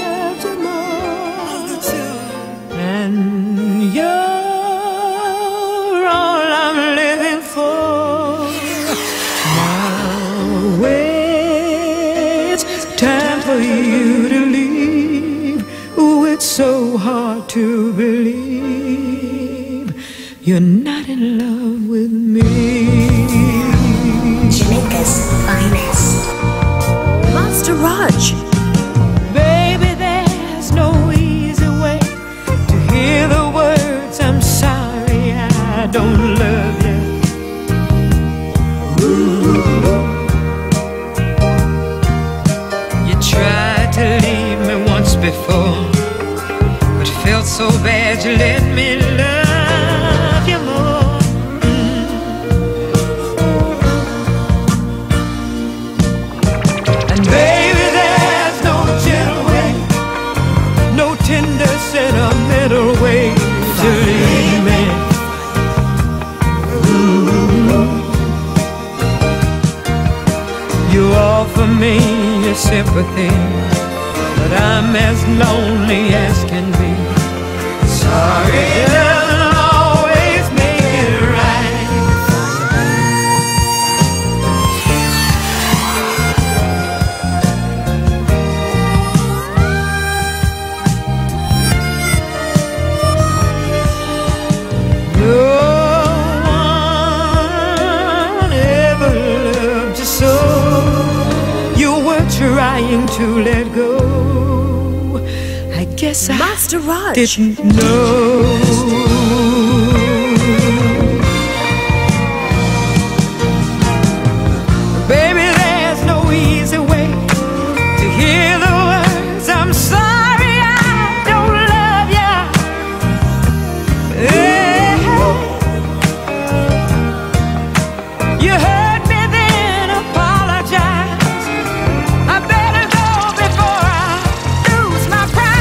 loved you more. Of the chosen. And you're all I'm living for. to believe you're not in love with me. Jamaica's finest. Master Raj. Baby, there's no easy way to hear the words, I'm sorry, I don't love you. You tried to leave me once before, but felt so bad you let me love you more. Mm. And baby, there's no gentle way, no tender sentimental way to leave me. Mm. You offer me your sympathy, but I'm as lonely as can be. Sorry doesn't always make it right. No one ever loved you so. You were trying to let go. Yes, I Master Raj didn't know. Baby, there's no easy way to hear the words, I'm sorry, I don't love ya. Yeah. You hurt me then, apologize. I better go before I lose my pride.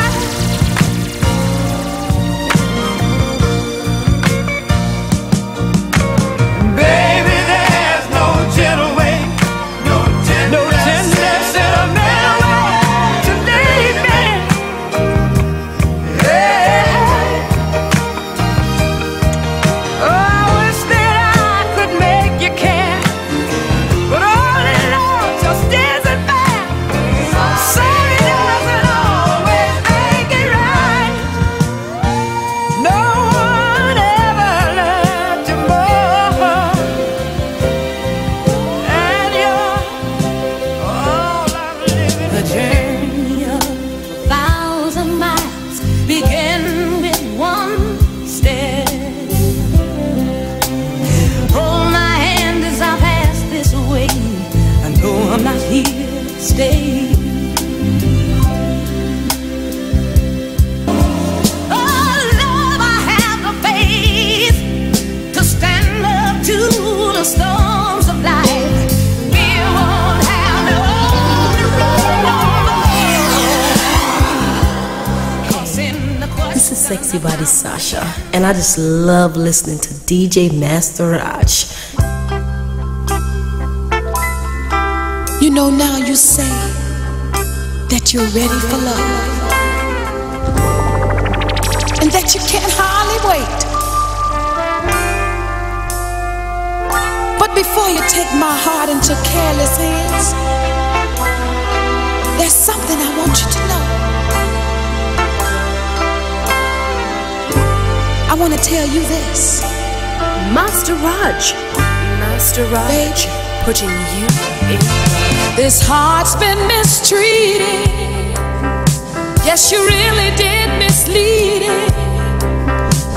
Sexy Body Sasha, and I just love listening to D J Master Raj. You know, now you say that you're ready for love and that you can't hardly wait. But before you take my heart into careless hands, there's something I want you to know. I want to tell you this, Master Raj, Master Raj, putting you in. This heart's been mistreated. Yes, you really did mislead it.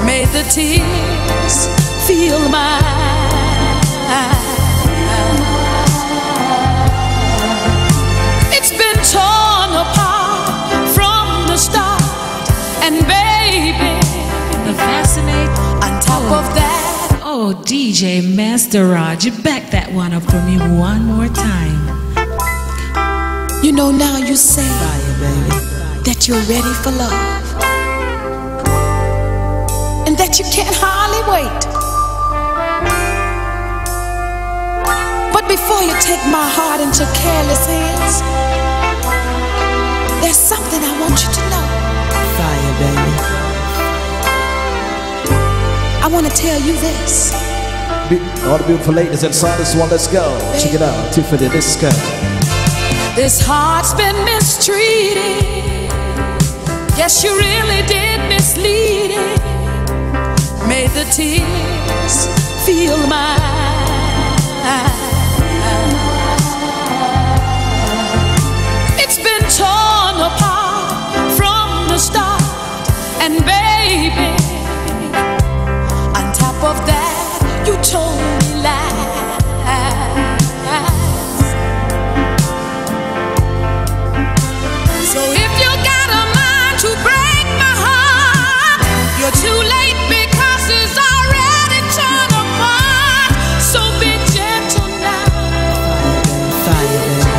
Made the tears feel mine. It's been torn apart from the start, and baby, fascinate. On top oh. of that, oh, D J Master Raj, back that one up for me one more time. You know, now you say Fire, baby. that you're ready for love and that you can't hardly wait. But before you take my heart into careless hands, there's something I want you to know. Fire, baby. I want to tell you this. Be all the beautiful ladies inside this one, let's go. Baby. Check it out, Tiffany Disco. This heart's been mistreated. Yes, you really did mislead it. Made the tears feel mine. It's been torn apart from the start. And baby, on top of that, you told me lies. So if you got a mind to break my heart, you're too late because it's already torn apart. So be gentle now. Fire.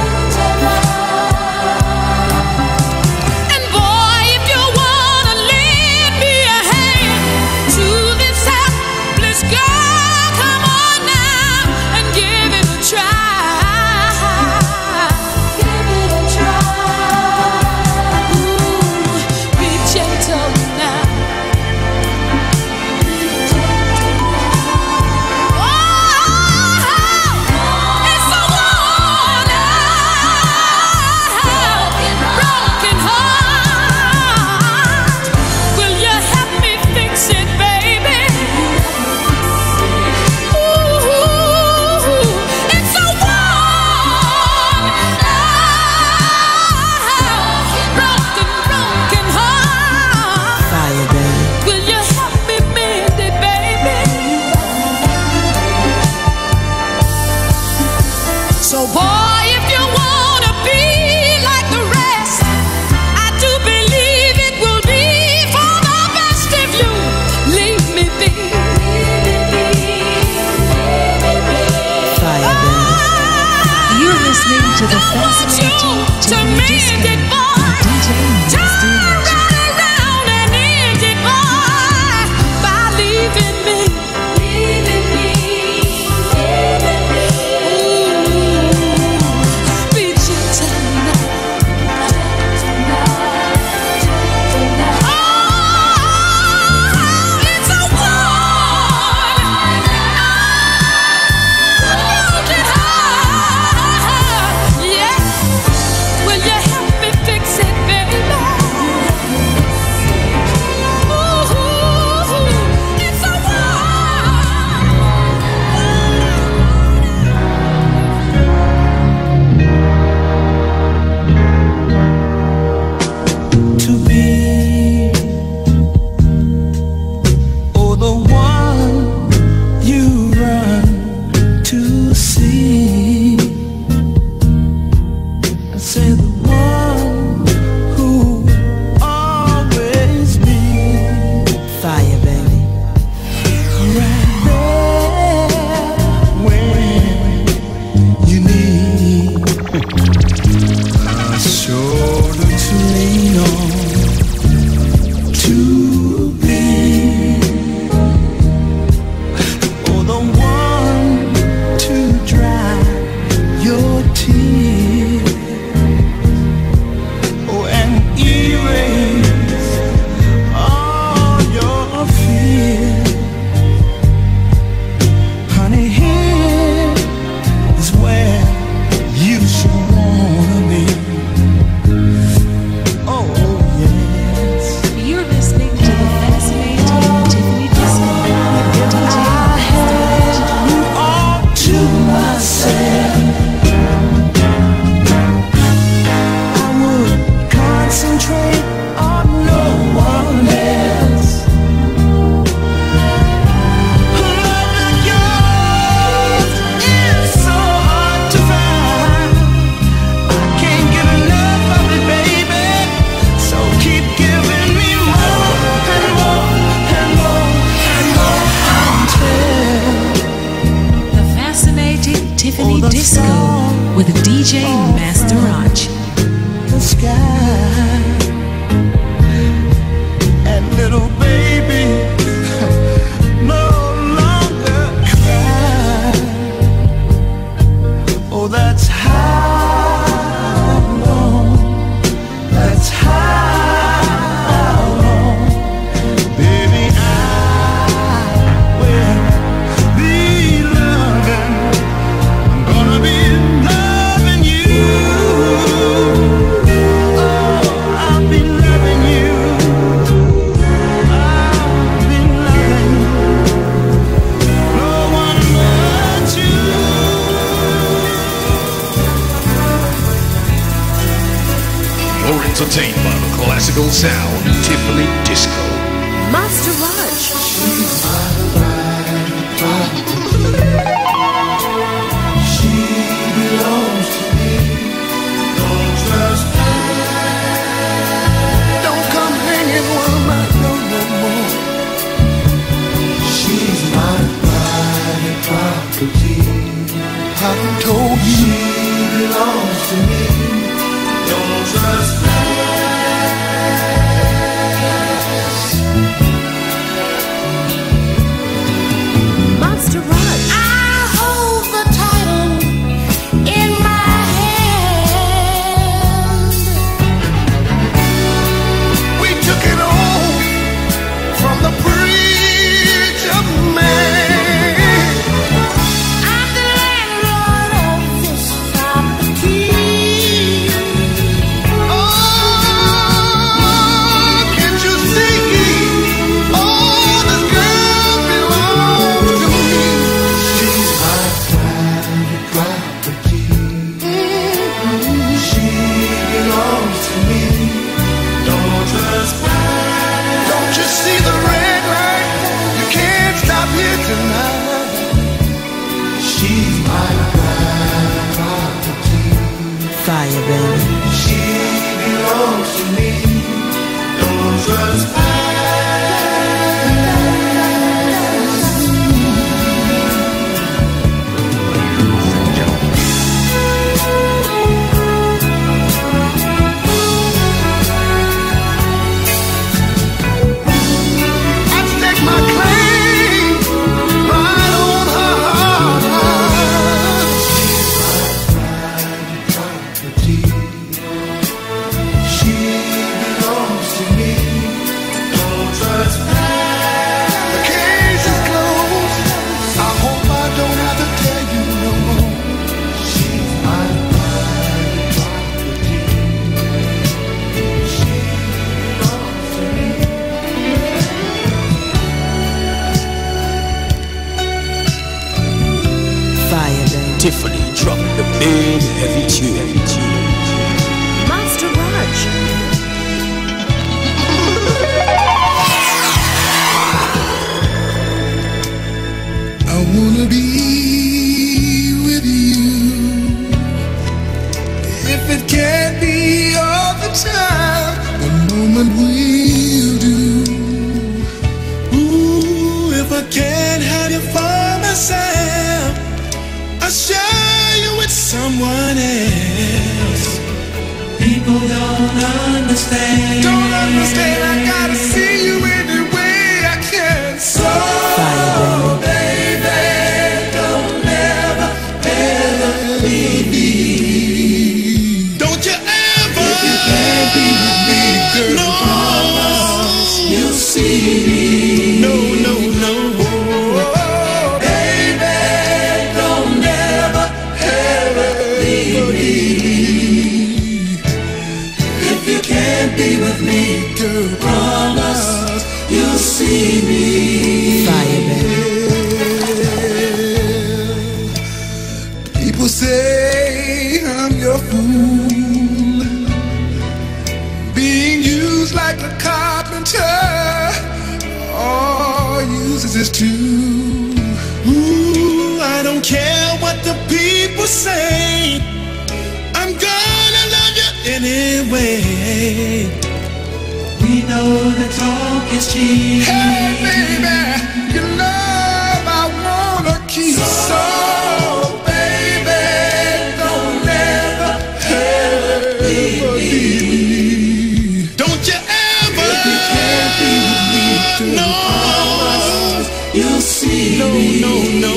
Loving you. entertained by the classical sound, Tiffany Disco. Master Raj. She belongs to me. Don't trust me. Don't come hanging while I'm not alone no more. She's my private property. I've told you she belongs to me. Don't trust us. Master Rogj. I hold the title in my hand. We took it all from the bridge of man. Tiffany dropped the big heavy tune. Master Raj. I wanna be with you. If it can't be all the time, one moment will do. Ooh, if I can't have you by my side, I'll share you with someone else. People don't understand. Don't understand. I gotta see you any way I can. So, baby, don't ever, ever leave me. Don't you ever. If you can't be with me, girl, no. Promise you'll see me. No, no, no. Promise you'll see me. Fire, people say I'm your fool, being used like a carpenter. All uses is true. Ooh, I don't care what the people say. I'm gonna love you anyway. We know the talk is cheap. Hey baby, your love I wanna keep. So, so baby, don't ever, ever leave me. Don't you ever. If you can't be with me, through no. Promise, you'll see no, me. No, no, no.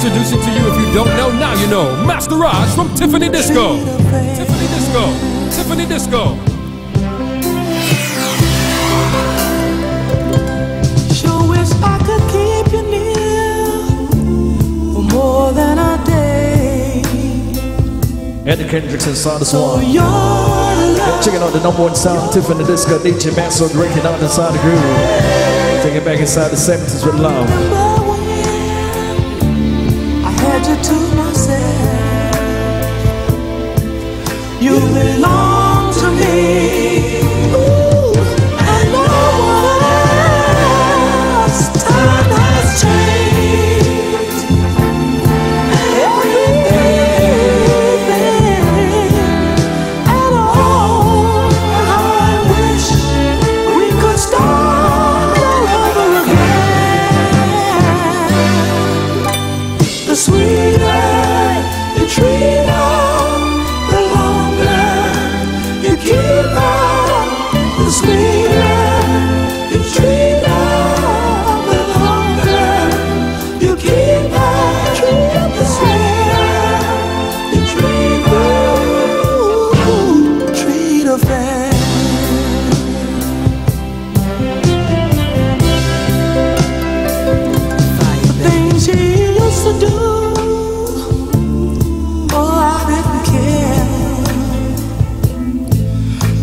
Introduce it to you if you don't know, now you know. Master Raj from Tiffany Disco. Tiffany Disco. Tiffany Disco. Sure wish I could keep you near for more than a day. Eddie Kendricks and Sada Swan. Checking out the number one sound, Tiffany Disco, D J Master Rogj, breaking out inside the groove. Take it back inside the seventies with love. I heard you to myself. You belong to me. Ooh, I know what else. Time has changed.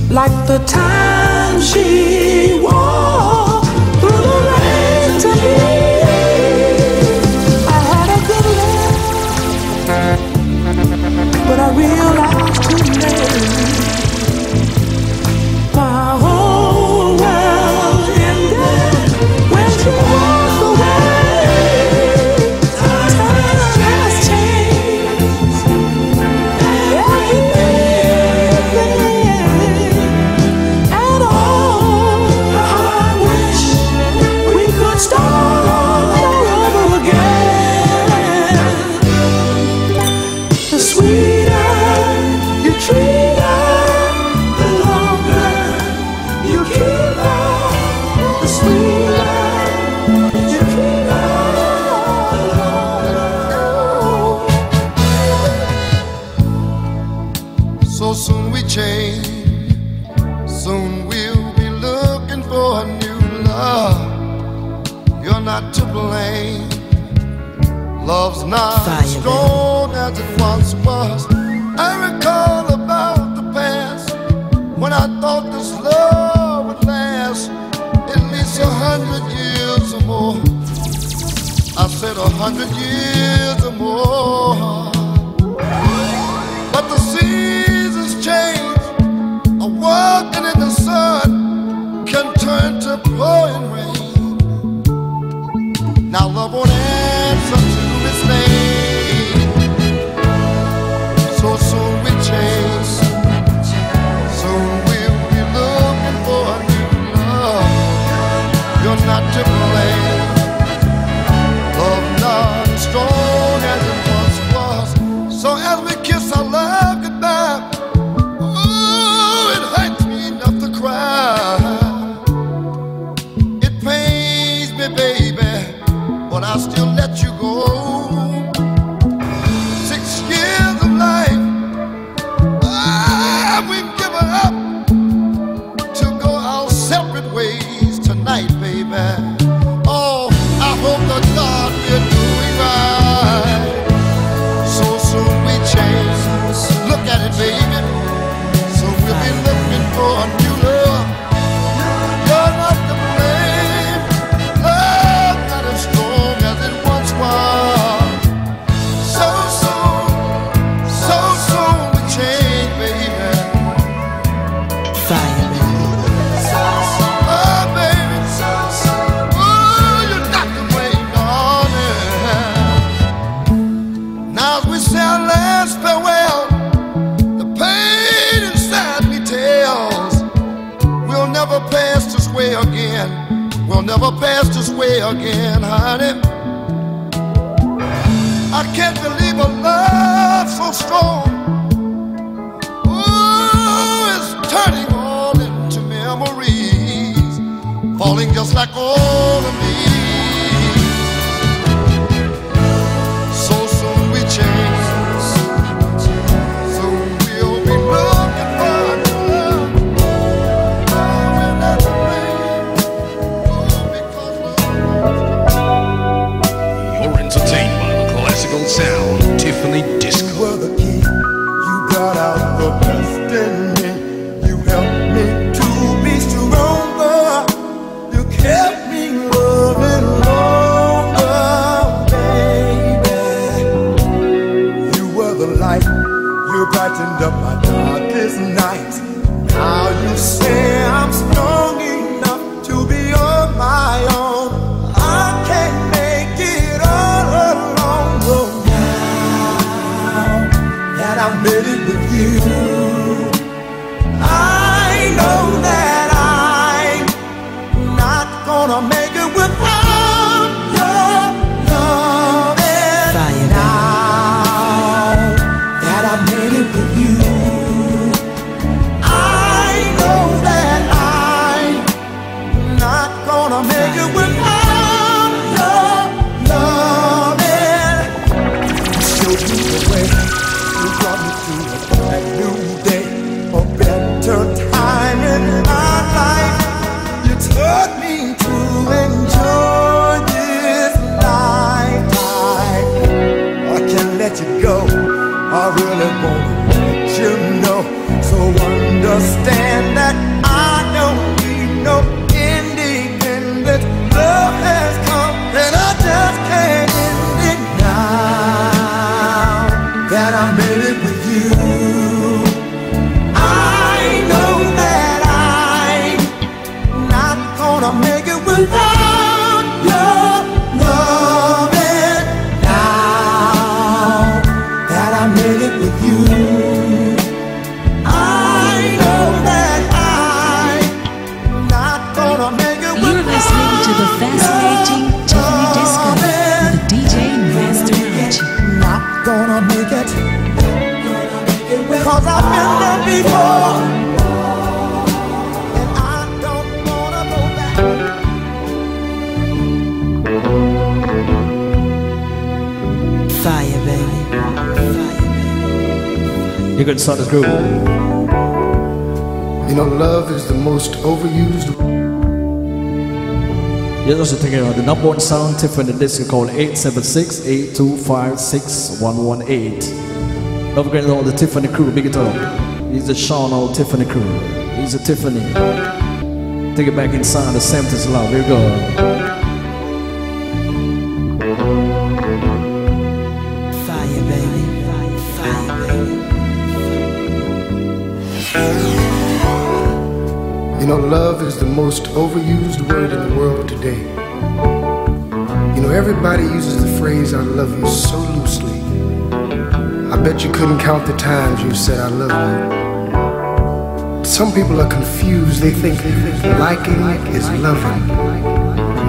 Like the time she walked through the rain to me. I had a good love, but I realized too late. My whole world ended when she walked away. Time has changed. Everything. Love's not Fire, as strong man. as it once was. I recall about the past when I thought this love would last at least a hundred years or more. I said a hundred years or more. But the seasons change. A walking in the sun can turn to pouring rain. Now love won't answer to so soon we change. Soon we'll be looking for a new love. You're not to blame. Love not strong as it once was. So as we kiss our love goodbye, ooh, it hurts me enough to cry. It pains me, baby, but I still let you go. Never passed this way again, honey. I can't believe a love so strong, ooh, it's turning all into memories, falling just like all of me. So soon we change. Soon we'll be looking for sound, Tiffany Disco. your light. You brightened up my darkest nights. Now you say I'm strong enough to be on my own. I can't make it all alone. Well, now that I've made it with you, I know that I'm not gonna make it without your love. And now that I've made it with you, I really won't let you know. So understand that I don't need no independent. Love has come and I just can't end it now that I made it with you. I know that I'm not gonna make it without your love. Fascinating Tiffany Disco with D J Master Raj. Not gonna make it, cause I've been there before, and I don't wanna go back. Fire, baby. Fire. You can start this groove. You know, love is the most overused. You're also thinking about the number one sound tip in the disco called eight seven six, eight two five, six one one eight. Don't forget all the Tiffany crew, big it up. He's the Sean, all Tiffany crew. He's the Tiffany. Take it back inside the seventies love. Here we go. Fire, baby. Fire, baby. You know, love is the most overused word in the world today. You know, everybody uses the phrase, I love you, so loosely. I bet you couldn't count the times you said, I love you. Some people are confused. They think liking is loving.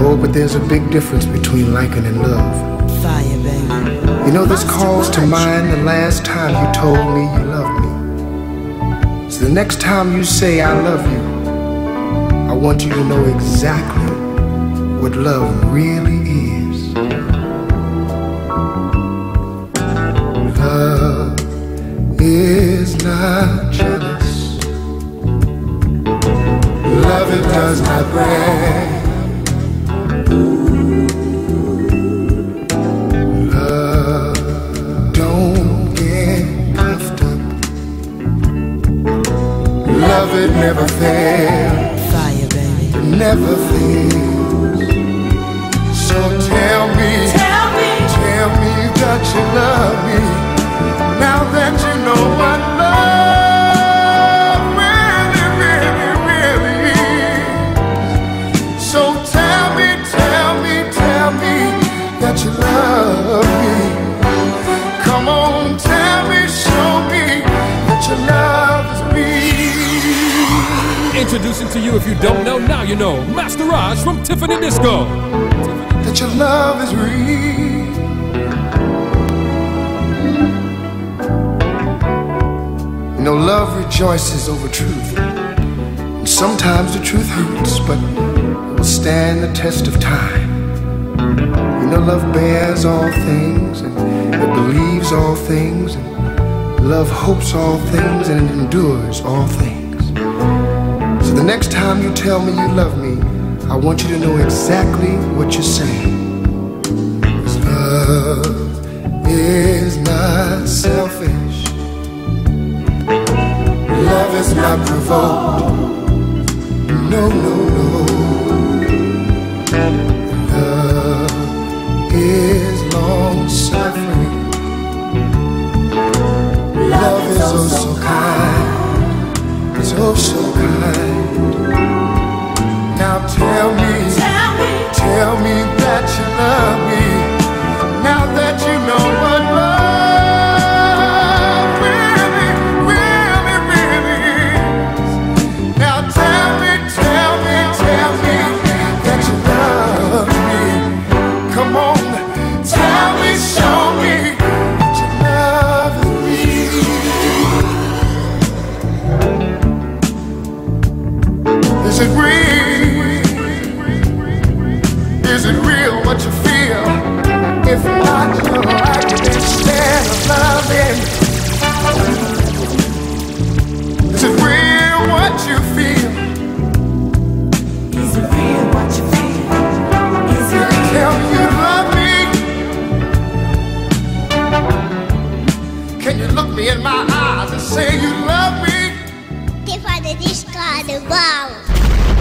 Oh, but there's a big difference between liking and love. Fire, baby. You know, this calls to mind the last time you told me you loved me. So the next time you say, I love you, I want you to know exactly what love really is. Love is not jealous. Love, it does not brag. Love, don't get puffed up. Love, it never fails. Never fails. So tell me, tell me, tell me that you love me. Now that you know what love really, really, really is. So tell me, tell me, tell me that you love me. Come on, tell me, show me that you love me. Introducing to you, if you don't know, now you know, Master Raj from Tiffany Disco. That your love is real. You know, love rejoices over truth. And sometimes the truth hurts, but it will stand the test of time. You know, love bears all things, and it believes all things, and love hopes all things, and it endures all things. So the next time you tell me you love me, I want you to know exactly what you're saying. Cause love is not selfish. Love is not provoked. No, no, no. Love is long-suffering. love is oh so kind, it's oh so kind. Now tell me, tell me, tell me that you love me, now that you know what love really, really, really is. Now tell me, tell me, tell me that you love me. Come on, tell me, show me. Is it real? Is it real what you feel? If not, you're like it instead of loving. Is it real what you feel? Is it real what you feel? Is it real? Tell me you love me. Can you look me in my eyes and say you love me? Tiffany Disco, the wow.